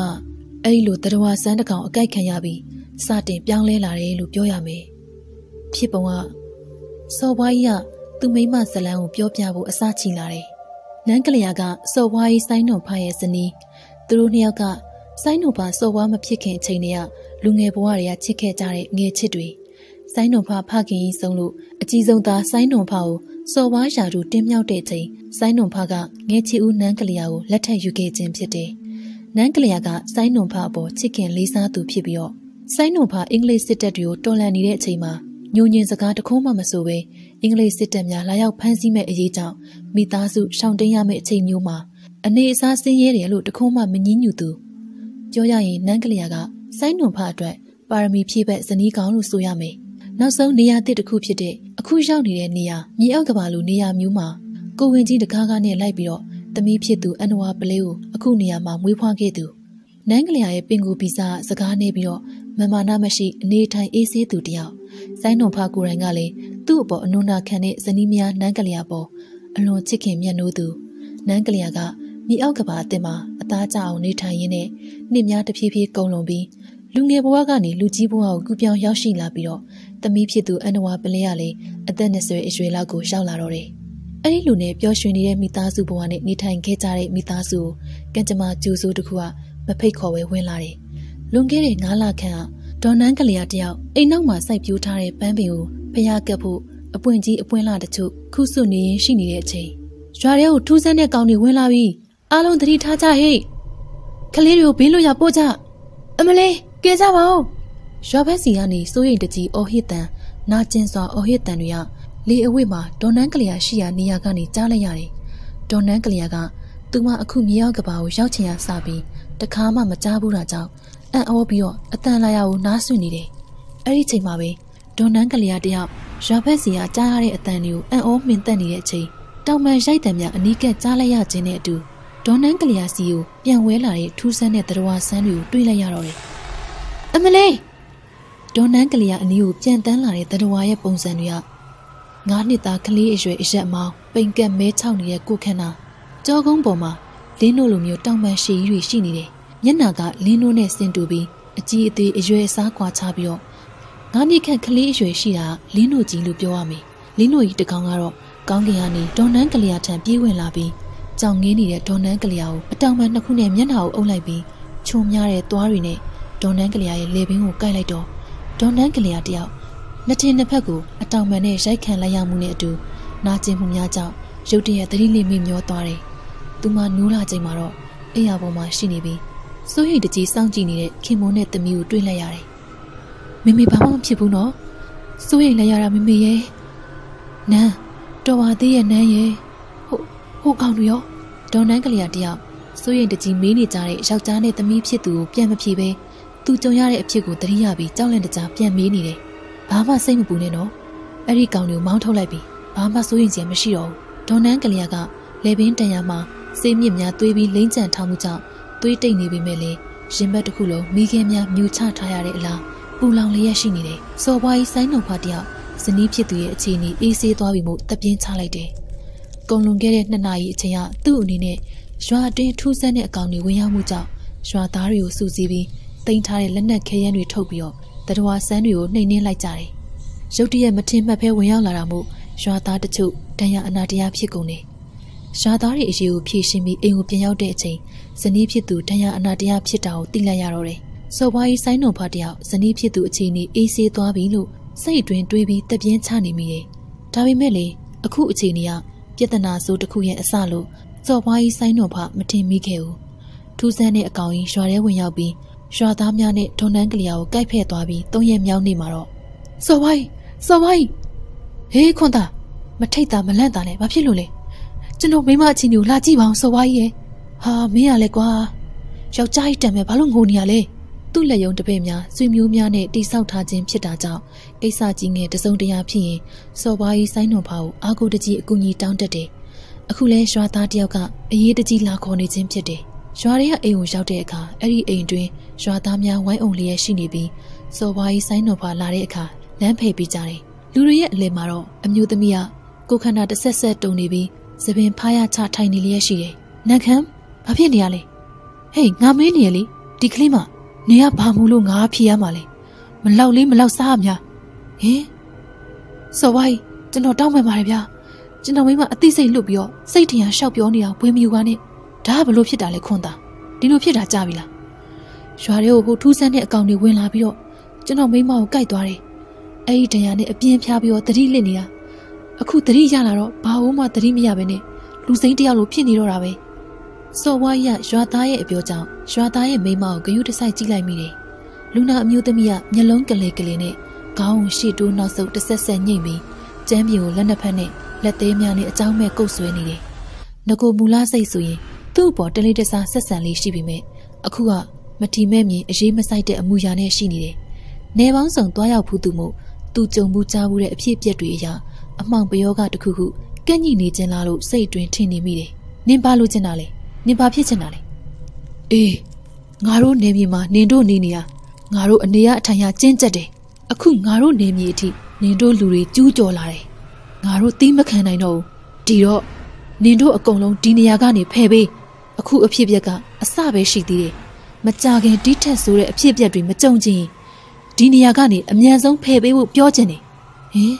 အဲ့လိုသတ္တဝါစမ်းတကောင်အကိုက်ခံရပြီးစတင်ပြောင်းလဲလာတယ်လို့ပြောရမယ်ဖြစ်ပုံကစော်ဝါးကြီးကသူ့မိမဇလန်းကိုပြောပြဖို့အစချီလာတယ်နန်းကလျာကစော်ဝါးကြီးစိုင်းနှုံဖရဲ့ဇနီးသူတို့နှစ်ယောက်ကစိုင်းနှုံဖစော်ဝါးမဖြစ်ခင်အချိန်တွေကလူငယ်ဘဝတွေကချစ်ခဲ့ကြတဲ့ငယ်ချစ်တွေစိုင်းနှုံဖဖခင်ကြီးဆုံးလို့အကြီးဆုံးသားစိုင်းနှုံဖကိုစော်ဝါးရာထူးတင်မြှောက်တဲ့အချိန်စိုင်းနှုံဖကငယ်ချစ်ဦးနန်းကလျာကိုလက်ထပ်ယူခဲ့ခြင်းဖြစ်တယ်။နန်းကလျာကစိုင်းနှုံဖအပေါ်ချစ်ခင်လေးစားသူဖြစ်ပြီးတော့စိုင်းနှုံဖအင်္ဂလိပ်စစ်တပ်တွေကိုတော်လှန်နေတဲ့အချိန်မှာညဉ့်ညင်စကားတခုမှမဆိုဘဲအင်္ဂလိပ်စစ်တပ်များလာရောက်ဖမ်းဆီးမဲ့အရေးကြောင့်မိသားစုရှောင်တိန်ရမယ့်အချိန်မျိုးမှာအနေအစားဆင်းရဲတယ်လို့တခုမှမငြင်းညူသူပြောရရင်နန်းကလျာကစိုင်းနှုံဖအတွက်ပါရမီဖြည့်ဘက်ဇနီးကောင်းလို့ဆိုရမယ်။နောက်ဆုံးနေရာတစ်တစ်ခုဖြစ်တဲ့အခုရောက်နေတဲ့နေရာမြေအောက်ကဘာလို့နေရာမျိုးမှာကိုဝင်ကြီးတကားကားနဲ့လိုက်ပြီးတော့သမီးဖြစ်သူအန်နဝါပလေးကိုအခုနေရာမှာမွေးဖွားခဲ့သူနန်းကလျာရဲ့ပင်ကိုဗီဇာစကားနေပြီးတော့မမာနာမရှိအနေထိုင်အေးဆေးသူတယောက်စိုင်းနှုံဖကိုယ်တိုင်ကလည်းသူ့အပေါ်အနုနာခံတဲ့ဇနီးများနန်းကလျာပေါ်အလွန်ချစ်ခင်မြတ်နိုးသူနန်းကလျာကမြေအောက်ကဘာအတင်မှာအသားကျအောင်နေထိုင်ရင်းနဲ့နှစ်များတစ်ဖြည်းဖြည်းကုန်လွန်ပြီးလူငယ်ဘဝကနေလူကြီးဘဝကိုကူးပြောင်းရောက်ရှိလာပြီးတော့သမီးဖြစ်သူအန်နဝါပလဲရလေအသက်၂၀အရွယ်လောက်ကိုရောက်လာတော့တယ်။အဲဒီလူနဲ့ပျော်ရွှင်နေတဲ့မိသားစုဘဝနဲ့နေထိုင်ခဲ့ကြတဲ့မိသားစုကိုကံကြမ္မာကျိုးဆိုးတစ်ခုကမဖိတ်ခေါ်ဝဲဝင်လာတယ်။လွန်ခဲ့တဲ့၅လခန့်ကဒေါ်နန်းကလျာတယောက်အိမ်နောက်မှာစိုက်ပျိုးထားတဲ့ပန်းပင်ကိုဖျားကပ်ဖို့အပွင့်ကြီးအပွင့်လာတချို့ခုဆွနေရင်ရှိနေတဲ့အချိန်ရွာထဲကိုထူးဆန်းတဲ့ကောင်တွေဝင်လာပြီးအားလုံးသတိထားကြဟဲ့ကလေးတွေကိုဘေးလွတ်ရာပို့ကြအမလေးကဲကြပါဦးရွာဘက်စီကနေစိုးရိမ်တကြီးအော်ဟစ်တန်နာကျင်စွာအော်ဟစ်တန်တွေကလေအဝိမှာဒေါ်နန်းကလျာရှိရာနေရာကနေကြားလိုက်ရတယ်ဒေါ်နန်းကလျာကသူမအခုမြေရောက်ကဘာကိုရောက်ချင်ရစပြီးတခါမှမကြားဘူးတာကြောင့်အံ့ဩပြီးတော့အတန်လာရကိုနားဆွနေတယ်အဲ့ဒီချိန်မှာပဲဒေါ်နန်းကလျာတယောက်ရွာဘက်စီကကြားရတဲ့အတန်တွေကိုအံ့ဩမှင်သက်နေတဲ့အချိန်တောင်ပန်ရိုက်တံများအနီးကပ်ကြားလိုက်ရခြင်းနဲ့အတူဒေါ်နန်းကလျာစီကိုပြန်ဝဲလာတဲ့ထူးဆန်းတဲ့သတ္တဝါဆန်းတွေကိုတွေ့လိုက်ရတော့တယ်အမလေးဒေါ်နန်းကလျာအနီးကိုပြန်တန်းလာတဲ့သတ္တဝါရဲ့ပုံစံတွေကငါးနှစ်သားကလေးအရွယ်အရက်မောင်ပိန်ကက်မဲချောက်နေတဲ့ကိုခန္ဓာကြောကုန်းပေါ်မှာလင်းတို့လိုမျိုးတောင်ပန်ရှည်ကြီးတွေရှိနေတယ်မျက်နှာကလင်းတို့နဲ့ဆင်တူပြီးအကြီးအသေးအရွယ်အစားကွာခြားပြီးတော့ငါးနှစ်ခန့်ကလေးအရွယ်ရှိတာလင်းတို့ကြီးလို့ပြောရမယ်လင်းတို့ကြီးတကောင်ကတော့ကောင်းကင်ကနေဒေါ်နန်းကလျာထံပြေးဝင်လာပြီးကြောင်ငင်းနေတဲ့ဒေါ်နန်းကလျာကိုအတောင်ပန်နှစ်ခုနဲ့မျက်နှာကိုအုပ်လိုက်ပြီးချုံများတဲ့သွားတွေနဲ့ဒေါ်နန်းကလျာရဲ့လေပင်ကိုကိုက်လိုက်တော့ဒေါ်နန်းကလျာတယောက်နှစ်ထင်နှစ်ဖက်ကိုအတောင်ပန်နဲ့ရိုက်ခံလိုက်ရမှုနဲ့အတူနာကျင်မှုများကြောင့်ရုတ်တရက်သတိလစ်မေ့မျောသွားတယ်။သူမနိုးလာချိန်မှာတော့အိမ်ယာပေါ်မှာရှိနေပြီးစိုးရိမ်တကြီးစောင့်ကြည့်နေတဲ့ခင်မိုးနဲ့သမီးကိုတွေ့လိုက်ရတယ်။မေမေဘာမှမဖြစ်ဘူးနော်။စိုးရိမ်လိုက်ရတာမေမေရဲ့။နန်းတော်ပါသေးရဲ့နန်းရဲ့။ဟုတ်ဟိုကောင်တွေရောဒေါ်နန်းကလျာတယောက်စိုးရိမ်တကြီးမေးနေကြတဲ့ယောက်ျားနဲ့သမီးဖြစ်သူကိုပြန်မဖြေဘဲသူကြုံရတဲ့အဖြစ်ကိုသတိရပြီးကြောက်လန့်တကြားပြန်မေးနေတယ် Bama say me puneno. Every county mount holebi. Bama soins yamashiro. Don Angaliaga, Lebin Tayama, same yamia, tweebi, lanes and tamuta, three day nibi mele, Shimbatukulo, Migamia, Muta Tayare la, Pulang Liashini. So why Sino Patia, Sanipia Chini, easy to abimo, the pain talade. Golungere Nanai Taya, two nine, Shua day two Senate county, Wayamuta, Shua Dario Suzibi, the entire Lena Kayan Utopio. That was Sanrio, Nene Lightari. Jodia Matin Mape Wialaramu, Shata the two, Tanya Anadia Picone. Shatari is you, Pishimi, Eupiao Dete, Sanipitu, Tanya Anadia Pitao, Tilayarore. So why is I no patia, Sanipitu Tini, Isi Tuabilu, Say Twin Dweeby, the Bientani Mie. Tawi Mele, a Kutinia, Pietana so the Kuya Asalo. So why is I no part, Matin Mikeu? Two Sane Akawi, Share Wiabi. Shadamyane Tonangliao, Gaipe Tabi, Toyam Yao Nimaro. So why? So why? Hey, Conda Matata Melandane, Mapilule. Geno Mimacinu, Latiba, so why ye? Ha, mea legua. Shall Jai Dame Palunguniale. Tulayon de Pemia, Swimumiane, de Sautajim Chitata, Esajing, the Zodia P. So why is I no pow, Ago de G. Guni down the day. Akule Shata Dioga, a ye de G. Laconizim Chede. Sharia Eo Shadeka, Eri Adri, Shadamia, why only a shinibi, so why Sinopa Lareka, Lampe Bijari, Luria Lemaro, Amudamia, Kokana the Sessa Donibi, Sebin Paya Ta Tiny Liashire, Nakham, Papianiale. Hey, Nameniali, Diclima, Nia Pamulunga Piamale, Malauli Malausamia. Eh? So why, Dino Dama Maria, Dinawima at this a lubio, Satia Shapionia, whom you want it. Double Pitale Conda, Dino Pita Javila. Shario go two Sunday account the Win Labio, General Mimo Gaidwari. A Diane, a Pian Piabio, three linear. A coup three Yanaro, Paoma, three Miabene, Lucentia Piniro Rave. So why ya, Shatae a Biota, Shatae Mimo, Gayutasai Gilamine. Luna Mutamia, Yalonka Lakeline, Gaun she do not so the Sessa Nimi, Jamio, Lenapane, let the Miane a town make go swinging. Nago Mula say sui. Two bought the latest Sassanly Shibime, Akua, Mati Memi, a shame aside a Muyane Shini. Never sung Toya Putumo, two Jomuta would appear Pietria, among Bioga to Cuckoo, Ganini Genalo, say to Tini Mide, Nimbalo Genale, Nimba Pieternale. Eh, Naro Nemima, Nindo Ninia, Naro and Nea Tanya Gentade, Aku Naro Nemiati, Nindo Luri, two Jolare, Naro Timacan I know, Dio, Nindo a Golong Diniagani Pebe. A cool appeaga, a sabe she did. Matagan detests or a piabri matonji. Diniagani, a miazon pebe would piogeny. Eh?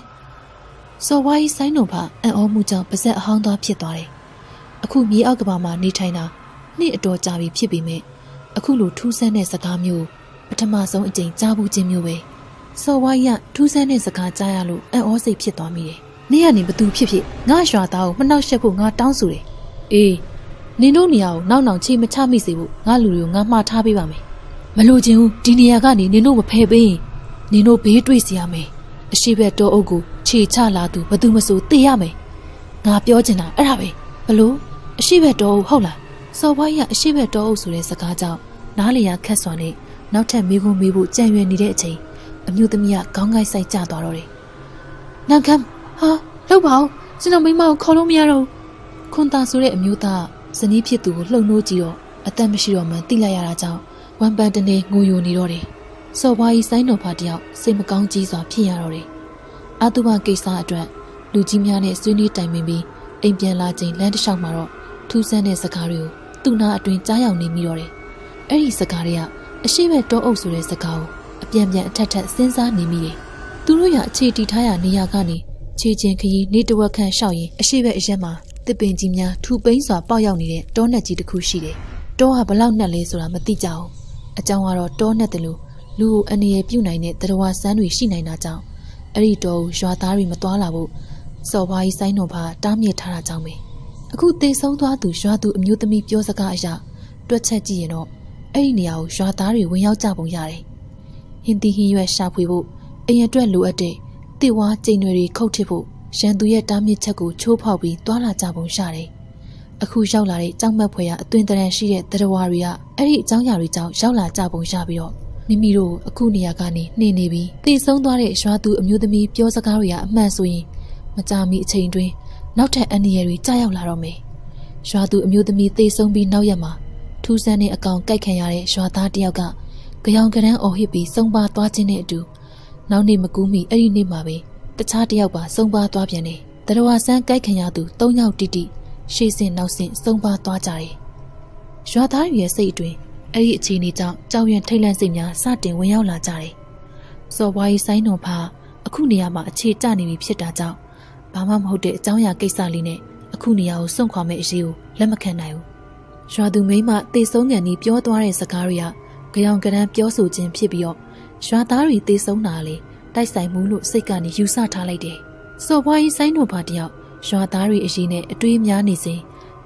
So why is I no pa and all muta possess a hound of pietare? A cool me agabama ni China, ni a door javi pibi me. A cool two senders a camu, a tamazo and jing jabu jimue. So why ya two senders a car dialo and all say pietami. Near ni but two pipi, Nasha thou, but now shepu not down suri. Eh? Nino Niao, now now chi matamisu, Nalu, Nama Tabibame. Meloju, Diniagani, Nino Pebe, Nino Pedrisiame. A shibeto ogu, Chi Chalatu, Badumasu, Tiame. Napiogena, Arabe, Balo, a shibeto hola. So why a shibeto sure Sakata, Nalia Casone, now ten migu mibu, Jamie Nidete, a mutamia, Gongai Sai Jadore. Nankam, ha, Lobao, Sinomimao, Colomiaro. Conta Sure Muta. Sanipitu, low no geo, a tamashiroma, tilayarajao, one bandane, goyo nirore. So why is I no patia, same gongis or piarore? Aduan Gesa adra, Lujimiane, Sunni Timimi, Ambian Lajin, Land Shamaro, two Sane Sakario, Tuna Adrin Diani Mirore. Eri Sakaria, a shame do osure Sakao, a Piamia Tata Senza Nimire. Turuya Chi Titaya Niagani, Chi Jenki, Nidwakan Shawi, a shiva Jema. The Benjimia, two pains are Payanire, Donaji the Kushide. Doha Balanale Sura Matijao. A Jawaro Donatalu, Lu and a punine that was Sanui Shinanata. Erito, Shatari Matalabu. So why is I no pa, Damia Taratame? A good day so to Shatu Mutami Pyosakaja, Dwachajiano. Erinio, Shatari, when out Jabu Yare. Hindi he was sharp wibo, a dwellu a day. They were January coachable. Shanduya Dami Chaku, Chopawi, Dwana Jabon Shari. A cool Jawlari, Jangmapoya, Twinter and Shire, Terawaria, Eri Jangyari Jaw, Jawla Jabon Shabio. นิมิโรอคุเนียกานีเนเนบีตีสงตัวเรชวาตูอมิวตมีเปียวสกาเรียแม่สุยมาจามีเชิงด้วยนอกจากอันเนียรีใจเอาลาเราเมชวาตูอมิวตมีตีสงบีนอกยามาทูเซนในอากองใกล้แข่งยาเรชวาตาเดียวกะกยองกระแดงโอฮิปีสงบาตัวเจเนดูนอกในมกูมีอริเนมาเบตชาเดียวกะสงบาตัวเปียเนแต่ระหว่างแซงใกล้แข่งยาตูต้องยาวติติเชี่ยเซนนอกเซนสงบาตัวใจชวาตาเรียสิด้วยไอ้ชีนี่จังเจ้าเย็นไทยแลนด์สิงห์ยาซาติงวันยาวลาใจสวายไซโนพาอคุเนียมาชีจ้านิมิพิจารจังบามาหมดเดเจ้าอยากเกษาลีเนอคุเนียส่งความเมจิวและมาแค่ไหนชาดูไม่มาตีสงเงินนี้เปียวตัวเรศกาเรียกยองกระนั้นเปียวสู่จินพี่เปียวชาตารีตีสงนาลีได้ใส่มูลุใส่การนี้ยูซาทาไลเดสวายไซโนพาเดียวชาตารีไอชีเนด้วยมีญาณิสิ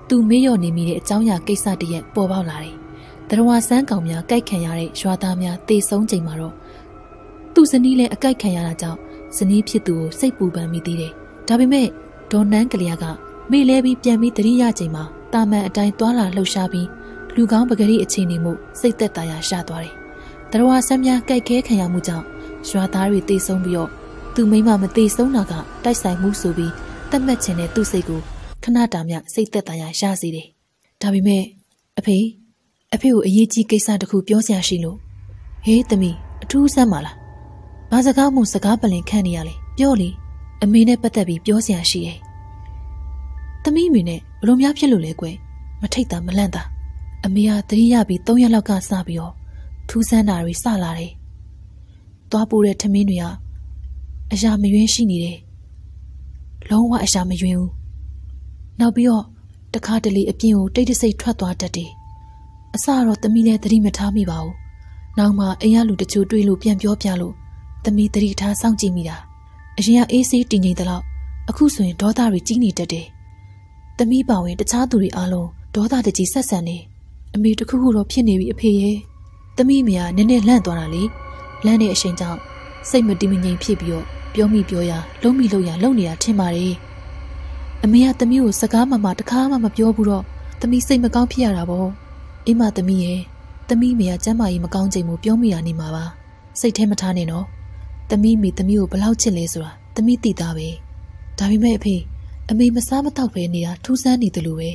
ตูไม่ยอมนิมิเดเจ้าอยากเกษาดีเย่ปอบเอาลายแต่ระหว่างแสงเก่าเมียใกล้แข่งยาเรชวาตาเมียตีสงใจมาโรตู้สนีเล่ใกล้แข่งยาละเจ้าสนีพิจูใส่ปูบันมีตีเดดาบิเม่โดนนั้นกะเลียกะไม่เล่บีเปียมีตริยาใจมาตาแม่ใจตัวละเหลาชาบีลูกก้าวปกติเฉยนิมุใส่แต่ตายาชาตัวเรแต่ระหว่างแสงเมียใกล้แค่แข่งยามูเจ้าชวาตารีตีสงบิโอตู้ไม่มามาตีสงนากะได้ใส่มูสูบีแต่แม่เฉยเนตู้ใส่กูขนาดตาเมียใส่แต่ตายาชาสิเดดาบิเม่อภัยอภิวอยีจีเกษาตะคูเปียวเสียชิโลเฮ้ตะมีอทูซ้ำมาล่ะบาสก้าหมู่สก้าปลินคั่นนี่ยาเลยเปียวลิอเมเนี่ยปะตะบีเปียวเสียชิเยตะมีมีเนี่ยบลุมยาผิดโลเลยกวยมะไถ่ตามะลั่นตาอเมยาตริยะบีสามရက်ลောက်ကซะပြီးတော့ทูซ้ำนารีซะลาတယ်ตั้วปูတဲ့ทมิ้นတွေอ่ะအရာမယွင်းရှိနေတယ်လုံးဝအရာမယွင်းဘူးနောက်ပြီးတော့တခါတလေအပြင်ကိုတိတ်တဆိတ်ထွက်သွားတတ်တယ်အစတော့တမီလည်းတတိမထားမိပါဘူး။နောက်မှအိမ်ရလူတချို့တွေ့လို့ပြန်ပြောပြလို့တမီတတိထားစောင့်ကြည့်မိတာ။အရင်ကအေးဆေးတည်ငြိမ်သလောက်အခုဆိုရင်ဒေါသတွေကြီးနေတတ်တယ်။တမီပါဝင်တခြားသူတွေအားလုံးဒေါသတကြီးဆက်ဆံနေ။အမေတခုခုတော့ဖြစ်နေပြီအဖေရဲ့။တမီမယားနည်းနည်းလန့်သွားတာလေ။လန့်တဲ့အချိန်ကြောင့်စိတ်မတည်မငြိမ်ဖြစ်ပြီးတော့ပြောမိပြောရလုံးမိလို့ရလုံးနေတာထင်ပါတယ်။အမေကတမီကိုစကားမှမှတခါမှမပြောဘူးတော့တမီစိတ်မကောင်းဖြစ်ရတာပေါ့။အိမ်မသမီးရဲ့သမီးမေကကျမ်းမာရေးမကောင်းချိန်မှုပြောမိတာနေမှာပါစိတ်ထဲမထားနဲ့နော်သမီးမေသမီးကိုဘလောက်ချစ်လဲဆိုတာသမီးသိသားပဲဒါပေမဲ့အဖေအမေမစားမတော့ပဲနေတာထူးဆန်းနေတယ်လို့ပဲ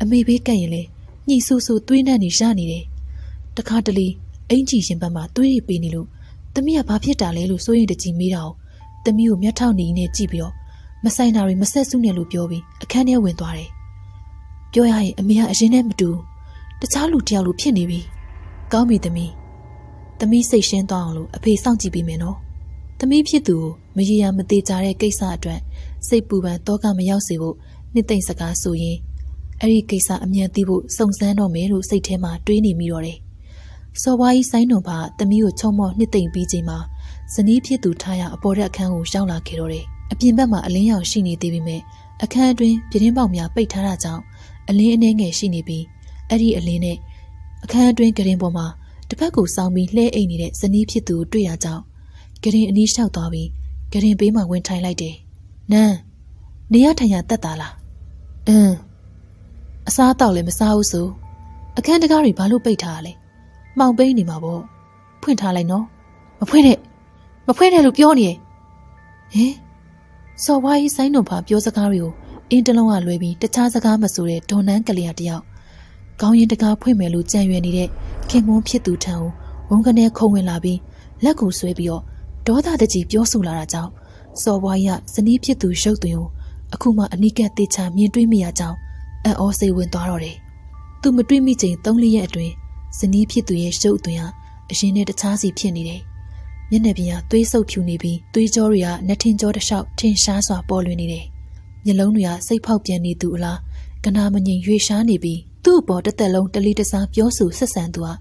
အမေဘေးကပ်ရင်လေညှိဆူဆူသွေးနဲ့နေရနေတယ်တခါတလေအင်ကြီးရှင်ဘက်မှာသွေးတွေပေးနေလို့သမီးကဘာဖြစ်တာလဲလို့စိုးရိမ်တကြီးမေးတာကိုသမီးကိုမျက်ထောက်နေနဲ့ကြည့်ပြီးတော့မဆိုင်တာတွေမဆက်စုနဲ့လို့ပြောပြီးအခန်းထဲဝင်သွားတယ်ပြောရရင်အမေကအရင်နဲ့မတူတခြားလူတယောက်လိုဖြစ်နေပြီ။ကောင်းပြီသမီး။သမီးစိတ်ရှင်းသွားအောင်လို့အဖေစောင့်ကြည့်ပေးမယ်နော်။သမီးဖြစ်သူမရေရာမသေးကြတဲ့ကိစ္စအတွက်စိတ်ပူပန်တော့ကမရောက်စေဖို့နှစ်သိမ့်စကားဆိုရင်အဲ့ဒီကိစ္စအမြန်သိဖို့စုံစမ်းတော့မယ်လို့စိတ်ထဲမှာတွေးနေမိတော့တယ်။စော်ဘွားကြီးဆိုင်းတော်ပါသမီးကိုချုံမော့နှစ်သိမ့်ပြီးချိန်မှာဇနီးဖြစ်သူထားရအပေါ်တဲ့အခန်းကိုရောက်လာခဲ့တော့တယ်။အပြင်ဘက်မှာအလင်းရောင်ရှိနေသေးပေမဲ့အခန်းအတွင်းပြတင်းပေါက်များပိတ်ထားတာကြောင့်အလင်းအနှဲငယ်ရှိနေပြီးအဲ့ဒီအလင်းနဲ့အခန်းအတွင်းကရင်ပေါ်မှာတစ်ဖက်ကိုစောင်းပြီးလှဲအိမ်နေတဲ့ဇနီးဖြစ်သူတွေ့ရကြောင်းကရင်အနီးလျှောက်သွားပြီးကရင်ဘေးမှာဝင်ထိုင်လိုက်တယ်။နန်းနေရထိုင်ရတတ်တာလား။အင်းအစားတော့လည်းမစားဘူးဆိုအခန်းတကားတွေဘာလို့ပိတ်ထားရလဲ။မှောင်ပိန်းနေမှာပေါ့။ဖွင့်ထားလိုက်နော်။မဖွင့်နဲ့မဖွင့်နဲ့လို့ပြောနေရဲ့။ဟင်စော်ဝါးကြီးဆိုင်းတော်ဘာပြောစကားတွေကိုအင်းတလုံးကလွဲပြီးတခြားစကားမဆိုတဲ့ဒေါ်နန်းကလေးတယောက်ကောင်းရင်တကားဖွင့်မယ်လို့ကြံရွယ်နေတဲ့ခင်မွန်းဖြစ်သူထံဝန်ကနေခုံဝင်လာပြီးလက်ကိုဆွဲပြီးတော့ဒေါသတကြီးပြောဆိုလာတာကြောင့်စော်ဘွားရဇနီးဖြစ်သူရုပ်သွင်းကိုအခုမှအနီးကပ်တေချာမြင်တွေ့မိရကြောင်းအံ့ဩစိတ်ဝင်သွားတော့တယ်။သူမတွေ့မိချိန်သုံးလရက်အတွင်းဇနီးဖြစ်သူရဲ့ရုပ်သွင်းဟာအရင်နဲ့တခြားစီဖြစ်နေတယ်။မျက်နှာပြင်ကသွေးဆုပ်ဖြူနေပြီးသွေးကြောတွေကနထင်ကြောတစ်လျှောက်ထင်ရှားစွာပေါ်လွင်နေတယ်။မျက်လုံးတွေကစိတ်ဖောက်ပြန်နေသူအလားကနာမငြိမ်ရွေ့ရှားနေပြီးသူ့ဘော်တသက်လုံးတလီတစားပြောဆိုဆက်ဆံသူဟာ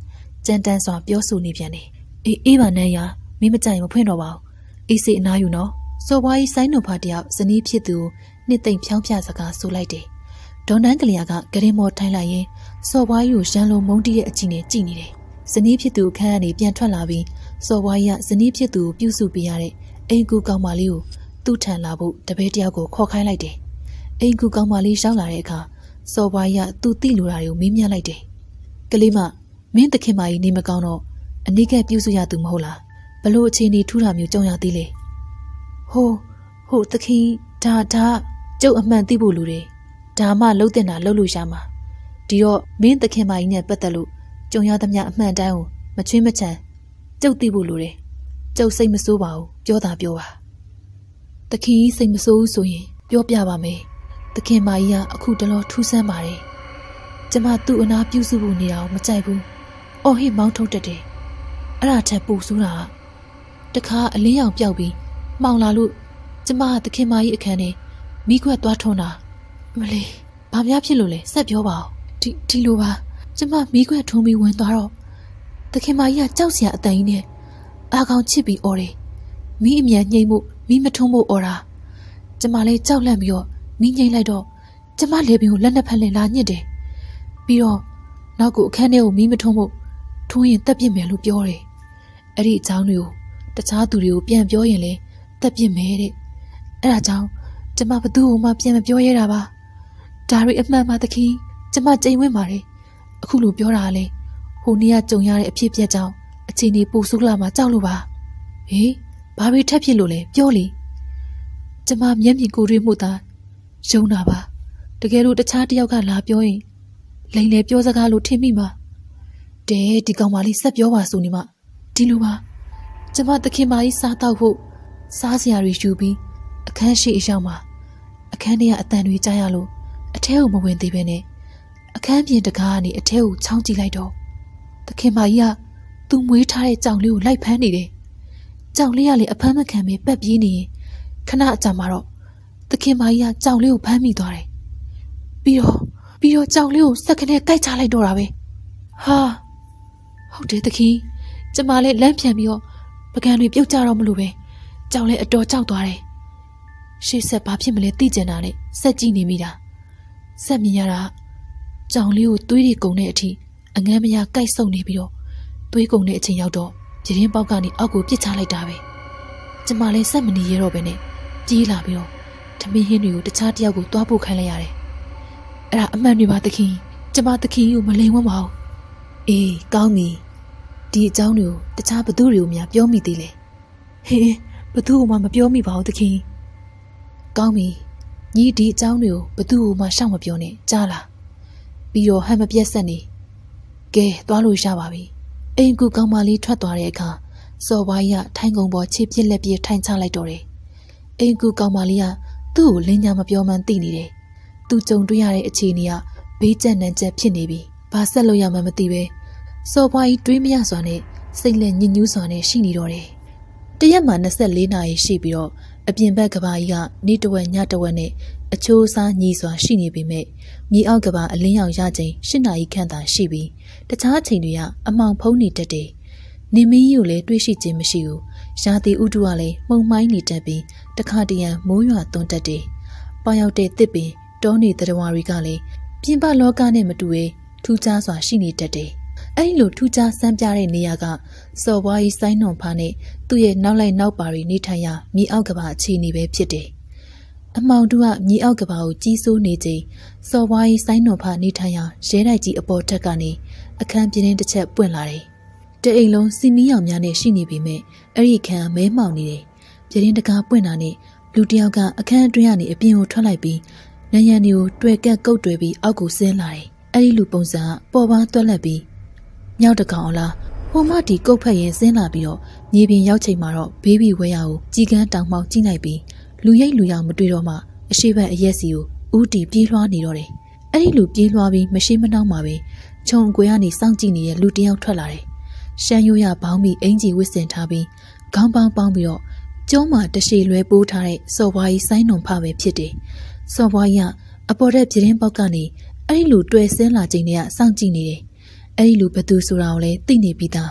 ကြမ်းတမ်းစွာပြောဆိုနေပြန်တယ်။အေးအေးပါနန်းရမင်းမကြိုက်မဖွင့်တော့ပါဘူး။အေးစေအနားယူနော်။စော်ဘွားကြီးဆိုင်းတော်ဖာတယောက်ဇနီးဖြစ်သူနှစ်သိမ့်ဖြောင်းပြစကားဆိုလိုက်တယ်။ဒေါ်နန်းကလေးကကရင်မော်ထိုင်လိုက်ရင်စော်ဘွားကြီးကိုရန်လိုမုန်းတီးတဲ့အကြည့်နဲ့ကြည့်နေတယ်။ဇနီးဖြစ်သူအခန်းကနေပြန်ထွက်လာပြီးစော်ဘွားကြီးကဇနီးဖြစ်သူကိုပြုစုပေးရတဲ့အိမ်ကူကောင်မလေးကိုသူ့ထံလာဖို့တပည့်တယောက်ကိုခေါ်ခိုင်းလိုက်တယ်။အိမ်ကူကောင်မလေးရောက်လာတဲ့အခါစော်ဘွားရသူတိလိုတာတွေကိုမေးမြန်းလိုက်တယ်။ကလေးမမင်းတခင်မကြီးနေမကောင်းတော့ อันนี้แกพิวสุยาตุมโหล่ะบลูเชนีทุรามิวจงยาตีเลยโหโหตะคีดาดาเจ้าอมันตีบุลูเรดามาเล่าแต่หนาเล่าลุยามาดิโอเบนตะคีมาอีเนี่ยปัตตลุจงยาตำยาอมันได้หูมาช่วยมาแชร์เจ้าตีบุลูเรเจ้าใส่มาสู้เบาโยตาเปียววะตะคีใส่มาสู้สุยเปียวปยาบาเมตะคีมาอีอะคู่ตลอดทุเส้นมาเลยจะมาตุอนาพิวสุบุเนี่ยเอามาใจบุโอเฮมองทอดเดอะไรแทบปูสุราตะคาเลี้ยงเปียวบีมองลาลุจะมาตะเคียนมาอีกแค่นี้มีกว่าตัวทนามาเลยบางย่าพี่ลุเลยแซ่บเยอะเปล่าที่ที่รู้ว่าจะมามีกว่าทงมีเว้นตัวหรอกตะเคียนมาอีกเจ้าเสียแต่อีเนี่ยอาเกาชิบีโอเรมีเมียใหญ่บุมีมาทงบุโอราจะมาเลยเจ้าแหลมเยอะมีใหญ่ไรดอกจะมาเลี้ยบิวเล่นในพันเลยล้านเนี่ยเดปีรอเรากูแค่เนี่ยมีมาทงบุทงยังตัดเยี่ยมลูกเยอะเลยไอ้เจ้าหนูตาช้าตุริโอเปลี่ยนเปลี่ยนเลยแต่เปลี่ยนไม่ได้ไอ้เจ้าจะมาประตูมาเปลี่ยนมาเปลี่ยนยังไงบ้างดาริอัมมาตะคีจะมาใจไว้มาเลยคู่หลูเปลี่ยนอะไรหูเนี่ยจงยาเลยพี่เปลี่ยนเจ้าจีนี่ปูสุกลามาเจ้าหรือเปล่าเฮ้ยบาริแทบเปลี่ยนเลยเปลี่ยนเลยจะมาเยี่ยมยิงกูรีมูตาเจ้าหน้าบ้าแต่แกรู้ตาช้าที่เอาการลาเปลี่ยนเล่นเล่เปลี่ยนสักการรู้ที่มีมาเด็กที่กำมาลิสับเปลี่ยนว่าสุนิมาดีลูกว่าจะมาตะเคียนมาอีสาตาหูสาเสียรีจูบีแค่ชีอีเจ้ามาแค่เนี่ยแต่หนุ่ยใจยาลูอเทวมาเวนตีเป็นเนี่ยแค่เพียงตะการนี่อเทวช่างจีไรดอกตะเคียนมาอีอะตุ้มมือไทยเจ้าลิวไล่แพ้นี่เด้เจ้าเลี้ยเลยอภัยมาแค่ไม่แป๊บยี่นี่ขณะจำมาหรอกตะเคียนมาอีอะเจ้าลิวแพ้มีตัวเลยปีโอปีโอเจ้าลิวสักแค่เนี่ยใกล้ชาไรดอกเราเว้ฮ่าเอาเด็กตะคีจะมาเล่นเล่นเพียงมีอ่ะประกันรีบเยี่ยวจ้าเรามาลูเว้เจ้าเล่นอดอเจ้าตัวเลยชีเสพบาปเพียงมาเล่นตีเจนาเล่เสพจีนีมีดาเสพมียาละเจ้าเลี้ยวตุ้ยดีกงเนี่ยทีอันเงี้ยมียาใกล้ส่งนี่ไปดอตุ้ยกงเนี่ยเฉียงยาวดอจะเรียนเป้าการนี่เอากูพิจารณาเลยดาเว้จะมาเล่นเสพมันดีเยอะไปเนี่ยจีลาไปดอทำให้เห็นอยู่แต่ชาติยาวกูตัวผู้ใครเลยยาเลยอะไรแม่หนุ่ยมาตะคีจะมาตะคีอยู่มาเล่นว่ามาเอ๋ก้าวมีดีเจ้าหนูตาชาประตูริวมีเปียวมีตีเลยเฮ้ประตูมามาเปียวมีเปล่าตะคีก้าวมียี่ดีเจ้าหนูประตูมาช่างมาเปียวเนี่ยจ้าล่ะปีโอให้มาเปียเสร็จนี่แกตัวลุยชาบาบีเอ็งกูก้าวมาลีทวดตัวเรียกค่ะสอวายะไทยงงบอชิบเย็นเล็บเย็นไทยชาไล่ตัวเลยเอ็งกูก้าวมาลีอะตู้เลี้ยงยามาเปียวมันตีนี่เลยตู้จงดุยาเรอชีนี่อะบีเจนนันเจ็บเพี้ยนนี่บีบาเซลยามันมาตีเวโซบายด้วยไม่ยากส่วนนี้สิ่งเล่นยิงยูส่วนนี้ชินีโดเร่แต่ยามันนั่นเสร็จเลยนายชีบิโร่เปลี่ยนแบบกับอะไรกันนี่ตัวนี้นี่ตัวนี้ชูสานีส่วนชินีบิเมมีเอากับอะไรเลี้ยงเอายาจีชินายแค่ต่างชีบีแต่ช้าชินีอะอมังพูนี่เด็ดนี่ไม่อยู่เลยด้วยชีจีไม่ชิวชาติอุดวาเลยมองไม่นี่เด็ดบีตะขาดีอะมูยว่าตัวเด็ดปอยเอาเด็ดติดบีโดนี่ตัววาริกาเลยเปลี่ยนแบบโลกาเนี่ยมาดูเอทูจ้าส่วนชินีเด็ดไอ้หลุดทุจ้าซ้ำจ่าเรนียากะสวายไซนอนพาเนตุเย่นอกไล่นอกปารีนิทายามีเอากระบะชีนีเว็บผิดเดออมองดูว่ามีเอากระบะโอจี้ซู้นี่จีสวายไซนอนพานิทายาเย้ได้จีอปอทักกานีอาคารเพียงแต่เช็ดป่วนลาเรเตอิงลงซีนี้อย่างยาเนชีนีบีเมไอ้แขนแม้หมองนี่เพียงแต่การป่วนนาเนลูเดียวกะอาคารด้วยนี่อเปียโอถั่วไล่ปีนันยานิโอด้วยแก่กุดด้วยบีเอากูเส้นลาเรไอ้หลุดปงซาปอบ้าตัวแลบียาวตะกอนล่ะพวกมาดีกุ๊กแผ่เย็นซึ้งลาပြီးတော့မြေပြင်ရောက်ချိန်မှာတော့ဘေးဘီဝဲရာကိုကြီးကန်းတောင်ပေါင်းကြည့်လိုက်ပြီးလူရိပ်လူရောင်မတွေ့တော့မှအရှိဘက်အရက်စီကိုဦးတီပြေးလွှားနေတော့တယ်။အဲ့ဒီလူပြေးလွှားပြီးမရှိမနှောက်မှာပဲခြုံကွယ်ကနေစောင့်ကြည့်နေတဲ့လူတယောက်ထွက်လာတယ်။ရှမ်းရိုးရဘောင်းပြီးအင်ကြီးဝစ်စင်ထားပြီးခေါင်းပေါင်းပေါင်းပြီးတော့ကျုံးမှာတရှိလွဲပိုးထားတဲ့စော်ဘွားကြီးဆိုင်းနုံဖပဲဖြစ်တယ်။စော်ဘွားကြီးကအပေါ်တဲ့ပြတင်းပေါက်ကနေအဲ့ဒီလူတွေ့ဆင်းလာချိန်တည်းကစောင့်ကြည့်နေတယ်။ไอ้ลูกประตูสุราโอเล่ตีหนีปีตา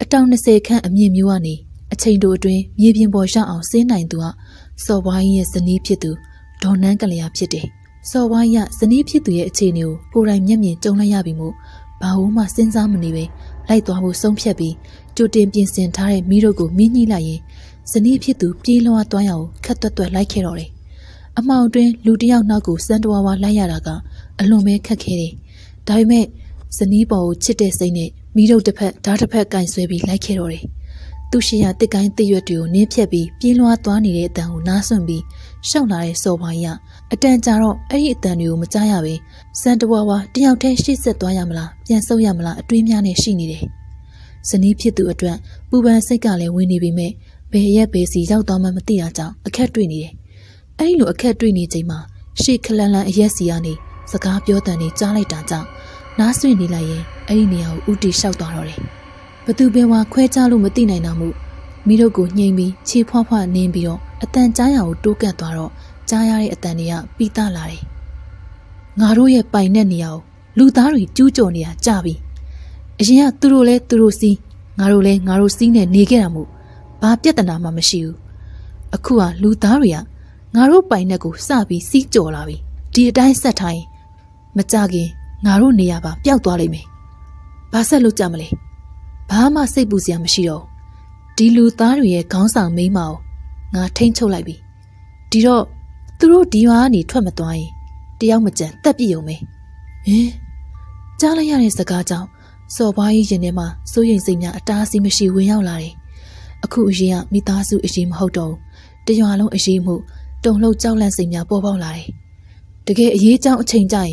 อาตองนเสกข้าอเมียมิวานีอาเชนโดดเรนมีเพียงบอช่างเอาเส้นไหนตัวสวายยะสนีพิจิตุดอนนั้นกัลยาพิจิตสวายยะสนีพิจิตุยะเชนิวกูไรเมียมีจงลายาบีมูบ่าวมาเส้นซ้ำมันนี่เว้ไล่ตัวผู้ส่งเพียบีจูเตียนเปลี่ยนเส้นท่าเรมิโรกูมิญีลายสนีพิจิตุปีลวาตัวยาวขัดตัวตัวไล่เขรอเลยอเมาเรนลูกเดียวนอกกูเส้นตัววาไล่ยาลากะอารมณ์แม่ขัดเขยได้ได้แม่สนีบอชิดเดสไน米肉这片，他这片干水比来开罗嘞。都是呀，这干这月头年片比边路啊短哩嘞，但有哪算比少拿嘞少玩呀？啊，咱家咯，哎一单牛么咋样喂？三只娃娃，只要天气热多呀么啦，变少呀么啦，对面嘞是你嘞。是你片头一转，不管谁家嘞问你边咩，别也别是要当么么地啊长，一看对你嘞。哎路一看对你怎嘛？谁看了了也是呀你，自家表单嘞长来长长。 哪算你来耶？哎，你要屋里少打扰嘞。不都别话快走路没得来那么，米老哥眼皮切泡泡眼皮哦，一旦咱要多干打扰，咱要一旦你要别打来嘞。俺罗也白念你要，路打瑞就叫你啊加呗。而且呀，多罗嘞多罗西，俺罗嘞俺罗西呢你给那么，把别的那么没修。啊酷啊，路打瑞呀，俺罗白那个傻逼死叫啦呗，这单杀他，没咋个。 俺罗你呀吧，不要多来没。巴萨路怎么嘞？爸妈谁不是也没事哦。这路大路也刚上眉毛，俺听出来呗。这罗，这罗地方你穿么短？这要么真特别有没？嗯，咱俩也是家长，说白一点嘛，所以人家大事没事会要来。啊，可是呀，你大事一些么好做，这样弄一些么，中路招揽人家包包来，这个也叫存在。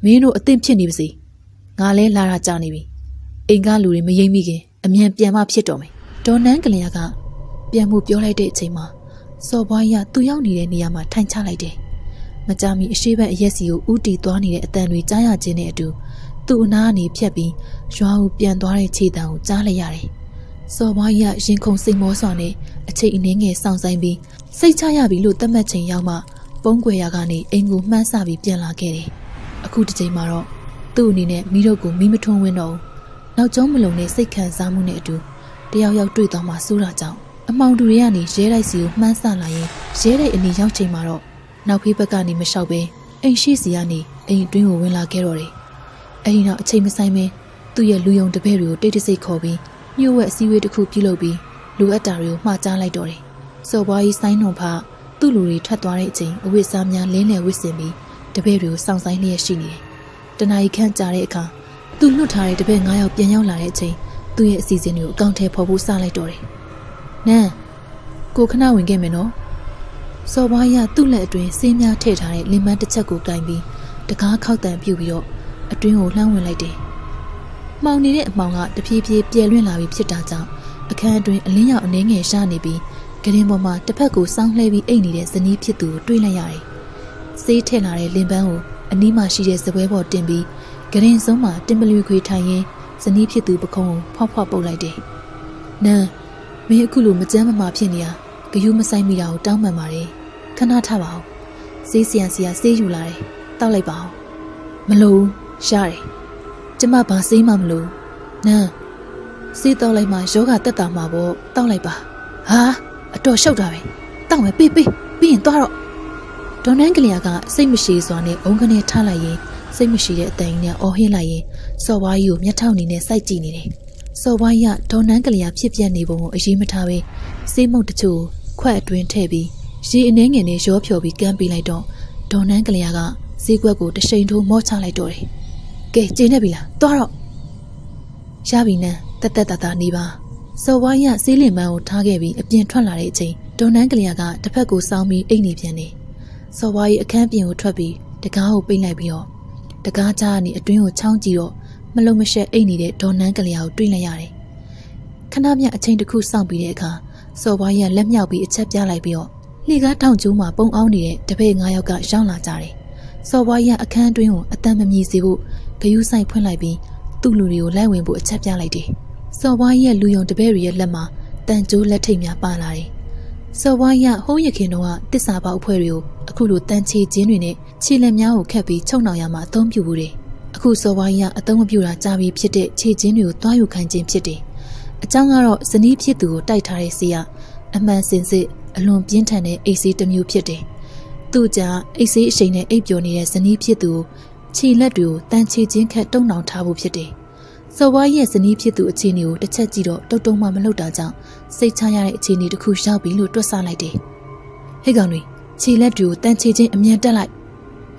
没路，真偏你不是？俺来拉拉讲你呗。人家路里没人米个，俺们边马偏着没。找哪个人家讲？边木表来的怎么？说白呀，都要你的你也嘛贪吃来的。么家米西边也是有五地多你的，但为咱也真难度。都拿你偏边，然后边多来吃到咱来呀嘞。说白呀，人空心莫算嘞，吃一年个上山边，谁吃呀比路得么钱要嘛？本国呀讲呢，人家蛮傻逼边拉开嘞。 အခုတစ်ချိန်မှာတော့သူ့အနေနဲ့မိတို့ကိုမိမထွန်းဝင်းတော့နောက်ကျောင်းမလုံနဲ့စိတ်ခံစားမှုနဲ့အတူတယောက်ယောက်တွေ့သွားမှစိုးတာကြောင့်အမောင်တူတွေကနေရဲလိုက်စီကိုမှန်းဆလာရင်ရဲတဲ့အနေရောက်ချိန်မှာတော့နောက်ဖေးဘက်ကနေမလျှောက်ပဲအိမ်ရှိစီကနေအိမ်အတွင်းကိုဝင်လာခဲ့တော့တယ်။အဲဒီနောက်အချိန်မဆိုင်ပဲသူ့ရဲ့လူယုံတပည့်တွေကိုတိတ်တဆိတ်ခေါ်ပြီးမြို့ဝက်အစည်းအဝေးတစ်ခုပြုလုပ်ပြီးလူအပ်တာတွေကိုမှားကြားလိုက်တော့တယ်။စော်ဘွားကြီးဆိုင်းနှုံဖကသူ့လူတွေထွက်သွားတဲ့အချိန်အဝိစားများလင်းလည်ဝစ်စင်ပြီး တပည့်တွေကိုစောင့်ဆိုင်လျက်ရှိနေတယ်။တနာရီခန့်ကြာတဲ့အခါသူ့လွတ်ထားတဲ့တပည့်၅ယောက်ပြန်ရောက်လာတဲ့အချိန်သူ့ရဲ့အစီအစဉ်တွေကိုအကောင့်ထဲပေါ်ဖို့စလိုက်တော့တယ်။နန်းကိုခဏဝင်ခဲ့မယ်နော်။စော်ဘွားရသူ့လက်အတွင်းစင်းများထည့်ထားတဲ့လင်မန်းတစ်ချက်ကိုကင်ပြီးတကားခောက်တန်ပြုတ်ပြီးတော့အတွင်းကိုလှမ်းဝင်လိုက်တယ်။မှောင်နေတဲ့အမှောင်ကတဖြည်းဖြည်းပြဲလွင့်လာပြီးဖြစ်တာကြောင့်အခန်းအတွင်းအလင်းရောင်အနှဲငယ်ရနေပြီးကရင်ပေါ်မှာတစ်ဖက်ကိုစောင်းလှဲပြီးအိတ်နေတဲ့ဇနီးဖြစ်သူကိုတွေ့လိုက်ရတယ်။ ဆေးထည့်လာတဲ့လင်ပန်းကိုအနီးမှာရှိတဲ့ဇပွဲပေါ်တင်ပြီးဂရင်စုံမှာတင်ပလူခွေထိုင်ရင်းဇနီးဖြစ်သူပခုံးကိုဖောက်ဖောက်ပုတ်လိုက်တယ်။နန်းမင်းအခုလိုမကြမ်းမမာဖြစ်နေရဂယုမဆိုင်မိတာကိုတောင်းပန်ပါတယ်။ခဏထားပါဦး။ဆေးဆရာဆရာဆေးယူလာတယ်။တောက်လိုက်ပါဦး။မလို့ရတယ်။ကျမဘာဆေးမှမလို့နန်းဆေးတောက်လိုက်မှယောဂတက်တာမှာပေါ့တောက်လိုက်ပါ။ဟာအတော်ရှုပ်တာပဲ။တောက်မယ်ပေးပေးပြီးရင်သွားတော့ ဒေါ်နန်းကလေးကစိတ်မရှိစွာနဲ့အုံကနေထားလိုက်ရင်စိတ်မရှိတဲ့အတိုင်းနဲ့အော်ဟစ်လိုက်ရင်စော်ဘွားကြီးကိုမျက်ထောက်အနေနဲ့စိုက်ကြည့်နေတယ်။စော်ဘွားကြီးကဒေါ်နန်းကလေးဖြစ်ပြနေပုံကိုအရေးမထားပဲစေးမုတ်တချို့ခွက်အတွင်းထည့်ပြီးရေအနှဲငယ်နဲ့ရောဖြော်ပြီးကမ်းပေးလိုက်တော့ဒေါ်နန်းကလေးကဈေးကွက်ကိုတရှိန်ထိုးမော့ချလိုက်တော့တယ်။ကဲကျေနပ်ပြီလား။သွားတော့ရပြီနန်းတက်တက်တတာနေပါ။စော်ဘွားကြီးဆေးလင်ပန်းကိုထားခဲ့ပြီးအပြင်ထွက်လာတဲ့အချိန်ဒေါ်နန်းကလေးကတစ်ဖက်ကိုစောင်းပြီးအိတ်နေပြန်တယ်။ စော်ဘွားကြီးအခန်းပြင်ကိုထွက်ပြီးတကားကိုပိတ်လိုက်ပြီးတော့တကားကြားကနေအတွင်းကိုချောင်းကြည့်တော့မလုံမရှက်အိတ်နေတဲ့ဒေါ်နန်းကလေးကိုတွေ့လိုက်ရတယ်။ခဏမြအချိန်တစ်ခုစောင့်ပြီးတဲ့အခါစော်ဘွားကြီးကလက်မြောက်ပြီးအချက်ပြလိုက်ပြီးတော့လှေကားထောင်ကျိုးမှာပုံအောင်းနေတဲ့တပည့်၅ယောက်ကရောက်လာကြတယ်။စော်ဘွားကြီးကအခန်းအတွင်းကိုအတန်မမြည်စေဖို့ဂယုဆိုင်ဖွင့်လိုက်ပြီးသူ့လူတွေကိုလိုက်ဝင်ဖို့အချက်ပြလိုက်တယ်။စော်ဘွားကြီးရဲ့လူယုံတပည့်တွေရဲ့လက်မှာတန်ကျိုးလက်ထိပ်များပါလာတယ်။ စော်ဘွားရဟိုးရခင်တို့ကတစ္ဆာပေါက်အဖွဲ့တွေကိုအခုလိုတန်ချေခြင်းတွေနဲ့ခြေလက်များကိုခက်ပြီးချုံနှောင်ရမှာအသုံးပြုဘူးတယ်။အခုစော်ဘွားရအသုံးမပြုတာကြာပြီဖြစ်တဲ့ခြေခြင်းတွေကိုတွားယူခံခြင်းဖြစ်တယ်။အကြောင်းကတော့ဇနီးဖြစ်သူကိုတိုက်ထားတဲ့ဆေးကအမှန်စင်စစ်အလွန်ပြင်းထန်တဲ့အိတ်ဆေးတစ်မျိုးဖြစ်တယ်။သူ့ကြောင့်အိတ်ဆေးအရှိန်နဲ့အိပ်ပျော်နေတဲ့ဇနီးဖြစ်သူခြေလက်တွေကိုတန်ချေခြင်းခက်တုံနှောင်ထားဖို့ဖြစ်တယ်။ စော်ဘွားရဲ့ဇနီးဖြစ်သူအခြေအနေကိုတစ်ချက်ကြည့်တော့တုတ်တုံမှမလုပ်တာကြောင့်စိတ်ချရတဲ့အခြေအနေတစ်ခုရောက်ပြီလို့တွက်ဆလိုက်တယ်။ဟဲ့ကောင်တွေခြေလက်တွေကိုတန်ချေချင်းအမြန်တက်လိုက်။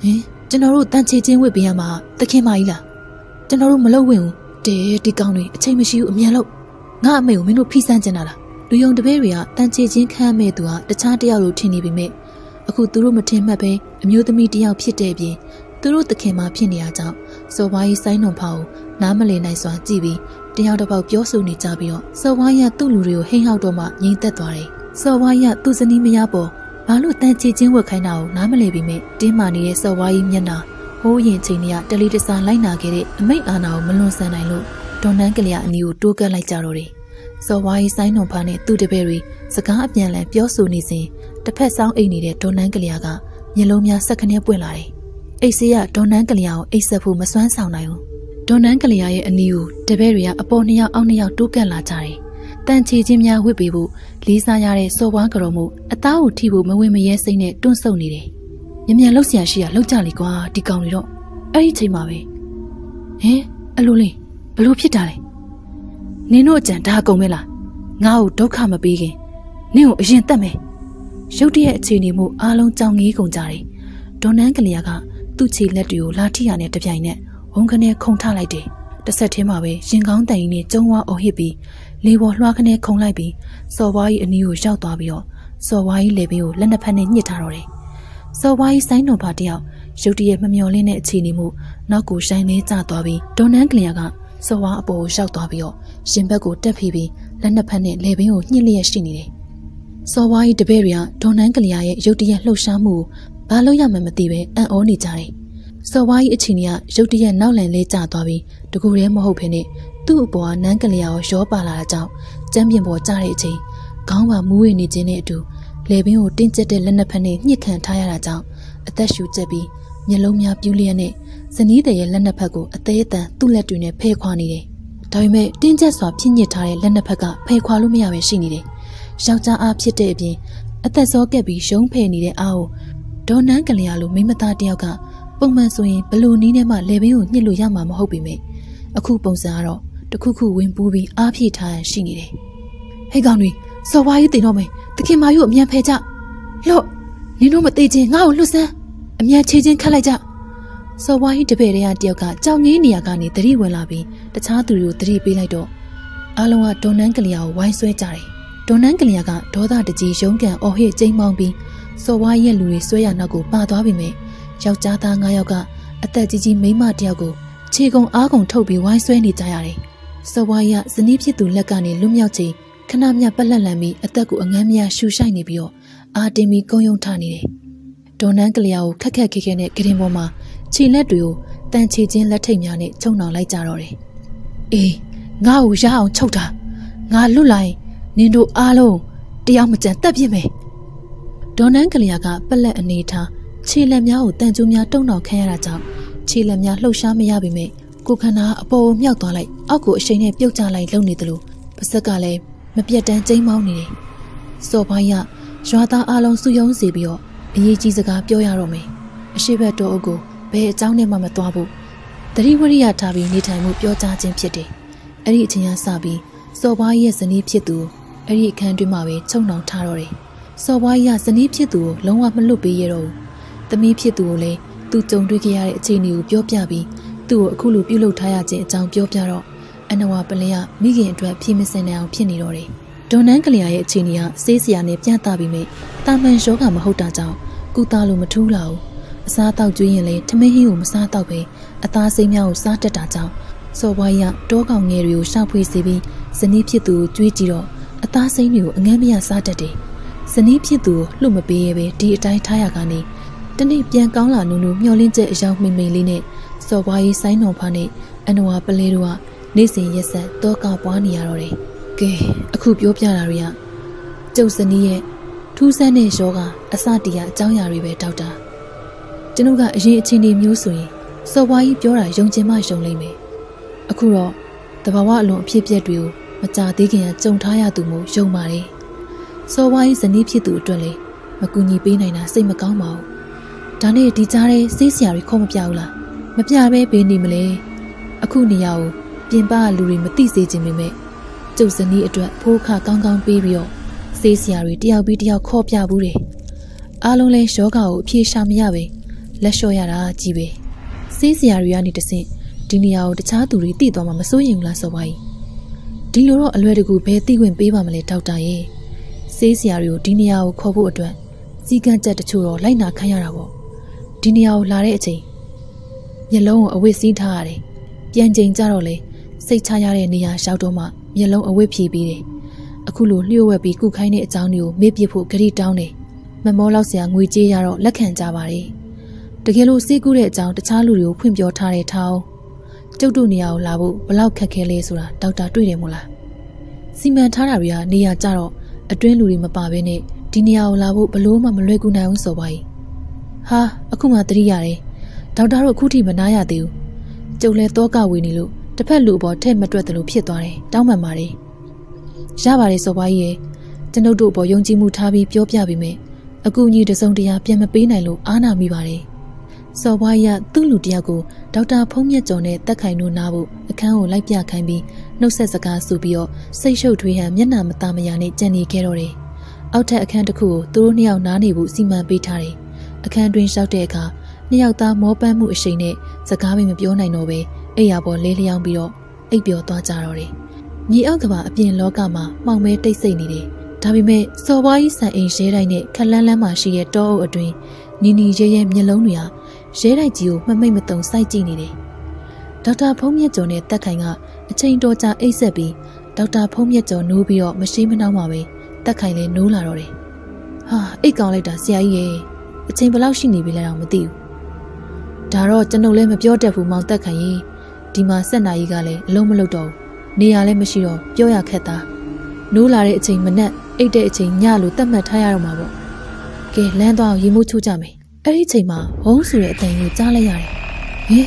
ဟင်ကျွန်တော်တို့တန်ချေချင်းဝစ်ပေးရမှာသခင်မကြီးလား။ကျွန်တော်တို့မလုပ်ဝင်ဘူး Dear, the Gangley, time is you a yellow. Not me, we know peace and general. Do you own the barrier? Then Jin can make to her the Tadiaro tinny be made. A good room at him, my bay, and you the media pity. The road that came up penny out. So why is I no pow? Namely, nice one, T V. They out about your sony tabio. So why are two lurio hang out on my yin that way? So why are two zanimiabo? Balu then Jin work I now, namely be made. Demani is so why in yana. Oh, yen tinia, the leader san line nagget, and make an hour melons and I look. Don Angelia and you do girl like Jarori. So why is I no pane, do the berry? Sagan up yan like your sonizy. The pet sound ain't needed, Don Angeliaga. Yelomia second year bullai. Asia, Don Angelia, Asa who must one sound now. Don Angelia and you, the berry, uponia only out do girl like Jari. Then Chimia whippibu, Lisa Yare, so one caromo, a thou tibu, my women yes in it, don't so needy. Yamia Lucia, she a locally qua, the county dog. I take my way. Eh, a lolly, a lopitale. Nino Jantagomilla. Now, don't come a biggie. Neo, gentame. Shouty at Tinimu, Alon Tangi Gontari. Don Angeliaga, Tucci let you, Latian at the Pianet, Hongane Contalite. The set him away, Shingon Dani, Jonwa or Hippie, Lewo Rakane Conglibi, so why a new shout babio, so why Lebio, Lendapan in Yetari. So why is I no party out? Shouty at Mamioline at Tinimu, Naku Shine Tatabi, Don Angeliaga, so why a bow shout babio, Shimbago Depibi, Lendapan, Lebio, nearly a shinny. So why the barrier, Don Angelia, Yodia Loshamu, Baloya Mamatibe, and Oni Jari. So why Itinia, Yodia Nowland Leta Dobby, the Guria Mohopene, two boa Nangalia or Shaw Balajao, Jambiambo Jarity, Gangwa Muini Genetu, Lebio Dinset Lenapane, Nikan Tayarajao, Atashu Jebby, Yelomia Buliane, Sanida Lenapago, a theatre, Tulatune, Pequanide. Time Dinjas of Tinitari, Lenapaga, Pequalumia Shinide. Shouter up your debby. At that so gabby, shown penny the owl. Don Angelialu, Mimata Dioga, Bongman swing, balloon in a mat, lebu, Niluyama, hobby me. A coupon zaro, the cuckoo wind booby, up he tie, shingy. Hey, Ganry, so why you know me? The king, my own, Peja. Look, you know what they did now, Lucer. A mere changing Kalaja. So why the beria Dioga, Johnny Niagani, three will lobby, the Tartu, three bilado. Aloa, Don Angelia, why so jari? Don Angeliaga, Toda the G. Shongan or here Jane Mombi, so why ye Louis Soya Nago, Badabime, Chautata Nayoga, at that G. Mema Diago, Chigon Argon Toby, why Swanny Diary. So why ya Zanipi to Lagani Lumiati, Kanamia Balalami, Ataku Angamia Shushani Bio, Ademi Goyon Tani. Don Angeliao, Kaka Kikane, Kirimoma, Chi Ledu, then Chijin Latimiani, Tona Lajari. Eh, Gao Jao Chota, Galulai. Nindo Alo, the Amajan Tabime. Don Angeliaga, Bella Anita, Chilemia, then Jumia don't know Kerata, Chilemia, Losha Miabime, Kukana, a bow, Miautolai, Aku, Shane, Puta like Lonidlu, Pasagale, Mapiatan J. Mauni. So Paya, Shwata Alon Suyon Zibio, Pijizaga, Pioyarome, Shibato Ogo, Bay Towne Mamatuabu, the Riveria Tabi, Nitamu, Piota, and Piety, Eritia Sabi, so why yes, and Ipietu. Eric can do my Tong Tarori. So why yas an ipitu, long up loopy yero. The me pietule, two don't regia tinu, biopiabi, two kulu bulo tayaje down biopiaro, and a wapalea, migi into a pimis and now pianidori. Don Angelia tinia, says yane piatabime, Taman shogam hotajao, Gutalu matulao, Sata juinle, Tamehium Satabe, a tasimia satajao. So why ya, dog on near you, sharply sibi, Sanipitu, Juijiro. A thousand new Angamia Saturday. Sanipitu, Lumabe, dear Tayagani. The name Piancola Nunu, Miolinja, Jaume, so why is I no pane, and Noa Palerua, Nisi, yes, Doka Baniare. Gay, a coup your pianaria. Josanie, two sane shoga, a satia, Jayaribe, daughter. Genuga, she chini musui, so why Piora, Jonjima, Jolime. Akuro, the Bawalo, Pipiadu. Macha digging at John Taya to Mo, show Mari. So why is the nipsy to Dolly? Macuni Benina, say Macamo. Dane Ditare, Sisia, Recom Piaula. Mapiabe Benimele. Acuniao, Bimba Luri Matisse Jimmy. Josani address Poca Gangang Babyo. Sisia, Dia Bidia Copia Bure. Alone Shogao, P. Shamiawe. Lashoyara, Jibe. Sisia, Riani the Saint. Di ni awal cah tu riti tuan mama soye ulah sawai. Di lorok aluar gu beti gu empewa male tau taye. Sesiario di ni awal kobu tuan. Sikan cah tercuro lain nak kaya rawo. Di ni awal lari aje. Yalong awe si dah re. Pianjeng caro le. Secaya re ni awal saudom ma. Yalong awe pi bi re. Aku lu liu awe pi gu kaya ne cang liu mepi pu keri down ne. Mama lau sia ngui je yaro lakian cawari. Terkelu si gu re cang tercalu liu pun biar tarik tau. Jodoh niau labu belau kekele sura dauda tuire mula. Si mentararia niya caro aduen luri mapabe ne di niau labu belu mamelu gunaiun sawai. Ha, aku ngateri yare. Dauda ro kuti benaya tiu. Jole toka winilu tepat lu bor ten matwa telu pietware dau mamare. Jabare sawai ye. Jeno do bor yongji mu thabi pyo pya bi me. အကူအညီတစုံတရားပြန်မပေးနိုင်လို့အားနာမိပါတယ်။စော်ဘွားရသူ့လူတရားကိုဒေါက်တာဖုံးမြတ်ကျော်နဲ့တက်ခိုင်တို့နားဖို့အခန်းကိုလိုက်ပြခိုင်းပြီးနှုတ်ဆက်စကားဆိုပြီးတော့စိတ်ရှုပ်ထွေးဟန်မျက်နှာမသားမယားနဲ့ကြံ့နေခဲ့တော့တယ်။အောက်ထက်အခန်းတစ်ခုကိုသူတို့နှစ်ယောက်နားနေဖို့စီမံပေးထားတယ်။အခန်းတွင်ရောက်တဲ့အခါနှစ်ယောက်သားမောပန်းမှုအရှိန်နဲ့စကားပင်မပြောနိုင်တော့ပဲအိပ်ယာပေါ်လေးလျောင်းပြီးတော့အိပ်ပျော်သွားကြတော့တယ်။ညီအောက်ကပါအပြင်လောကမှာမှောင်မဲတိတ်ဆိတ်နေတယ်. ဒါပေမဲ့စော်ဘွားကြီးဆန်အိမ်ရှဲတိုင်းနဲ့ခက်လန်းလန်းမှရှိတဲ့တောအုပ်အတွင်းနီနီရဲရဲမျက်လုံးတွေကရဲတိုက်ကြီးကိုမမိတ်မတုံစိုက်ကြည့်နေတယ်. အဲ့ဒီအချိန်မနက်အိတ်တဲ့အချိန်ညလိုတတ်မှတ်ထားရတော့မှာပေါ့။ကဲလမ်းသွားရေမိုးချိုးကြမယ်။အဲ့ဒီအချိန်မှာဟုံးဆိုတဲ့အတန်ကိုကြားလိုက်ရတယ်။ဟေး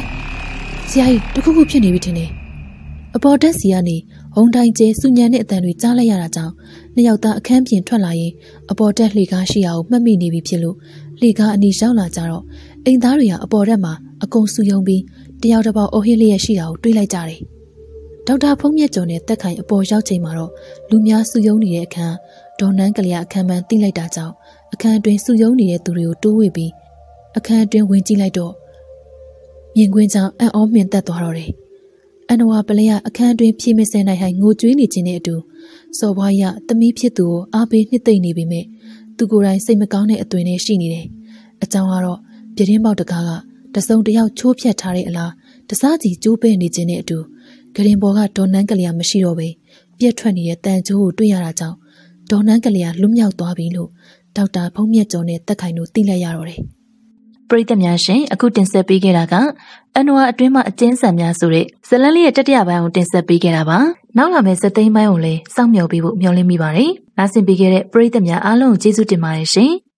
ဆရာကြီးတခုခုဖြစ်နေပြီထင်တယ်။အပေါ်တက်ဆရာနေဟုံးတိုင်းကျဲစုညံတဲ့အတန်တွေကြားလိုက်ရတာကြောင့်နှစ်ယောက်သားအခန်းပြင်ထွက်လာရင်အပေါ်တက်လှေကားရှိအောင်မှတ်မိနေပြီဖြစ်လို့လှေကားအနီးရောက်လာကြတော့အိမ်သားတွေက အပေါ်တက်မှာအကုန်စုယုံပြီးတယောက်တစ်ပေါက်အော်ဟစ်လျက်ရှိတာကိုတွေ့လိုက်ကြတယ်. ဒေါက်တာဖုံးမြတ်ကျော်နဲ့တက်ခိုင်အပေါ်ရောက်ချိန်မှာတော့လူများစုယုံနေတဲ့အခန်းဒေါ်နန်းကလေးအခန်းမှန်သိလိုက်တာကြောင့်အခန်းတွင်စုယုံနေတဲ့သူတွေကိုတိုးဝှေ့ပြီးအခန်းတွင်ဝင်ကြည့်လိုက်တော့မြင်ကွင်းကြောင်အံ့ဩမြင်သက်သွားတော့တယ်။အနဝါပလျက်အခန်းတွင်ဖြည့်မစင်းနိုင်ဟိုငိုကြွေးနေခြင်းနဲ့အတူစော်ဘွားရသမီးဖြစ်သူကိုအားပေးနှစ်သိမ့်နေပြီမဲ့သူကိုယ်တိုင်စိတ်မကောင်းတဲ့အသွင်နဲ့ရှိနေတယ်။အကြောင်းကတော့ပြတင်းပေါက်တကားကတစုံတစ်ယောက်ချိုးဖြတ်ထားတဲ့အလားတစားစီကျိုးပဲနေခြင်းနဲ့အတူ ကလေးပေါ်ကဒေါ်နန်းကလေးကလွတ်မြောက်သွားပြီလို့ဒေါက်တာဖုံးမြတ်ကျော်နဲ့တက်ခိုင်တို့သိလိုက်ရတော့တယ်။ပရိသတ်များရှင်အခုတင်ဆက်ပေးခဲ့တာကအန်ဝါအတွင်းမှအကျဉ်းဆံများဆိုတဲ့ဇလန်လေးရဲ့တတိယပိုင်းကိုတင်ဆက်ပေးခဲ့တာပါ။နောက်လာမယ့်ဇတိမ်းပိုင်းကိုလည်းစောင့်မျှော်ပြီးဖို့မျှော်လင့်မိပါတယ်။နားဆင်ပေးခဲ့တဲ့ပရိသတ်များအားလုံးကျေးဇူးတင်ပါတယ်ရှင်။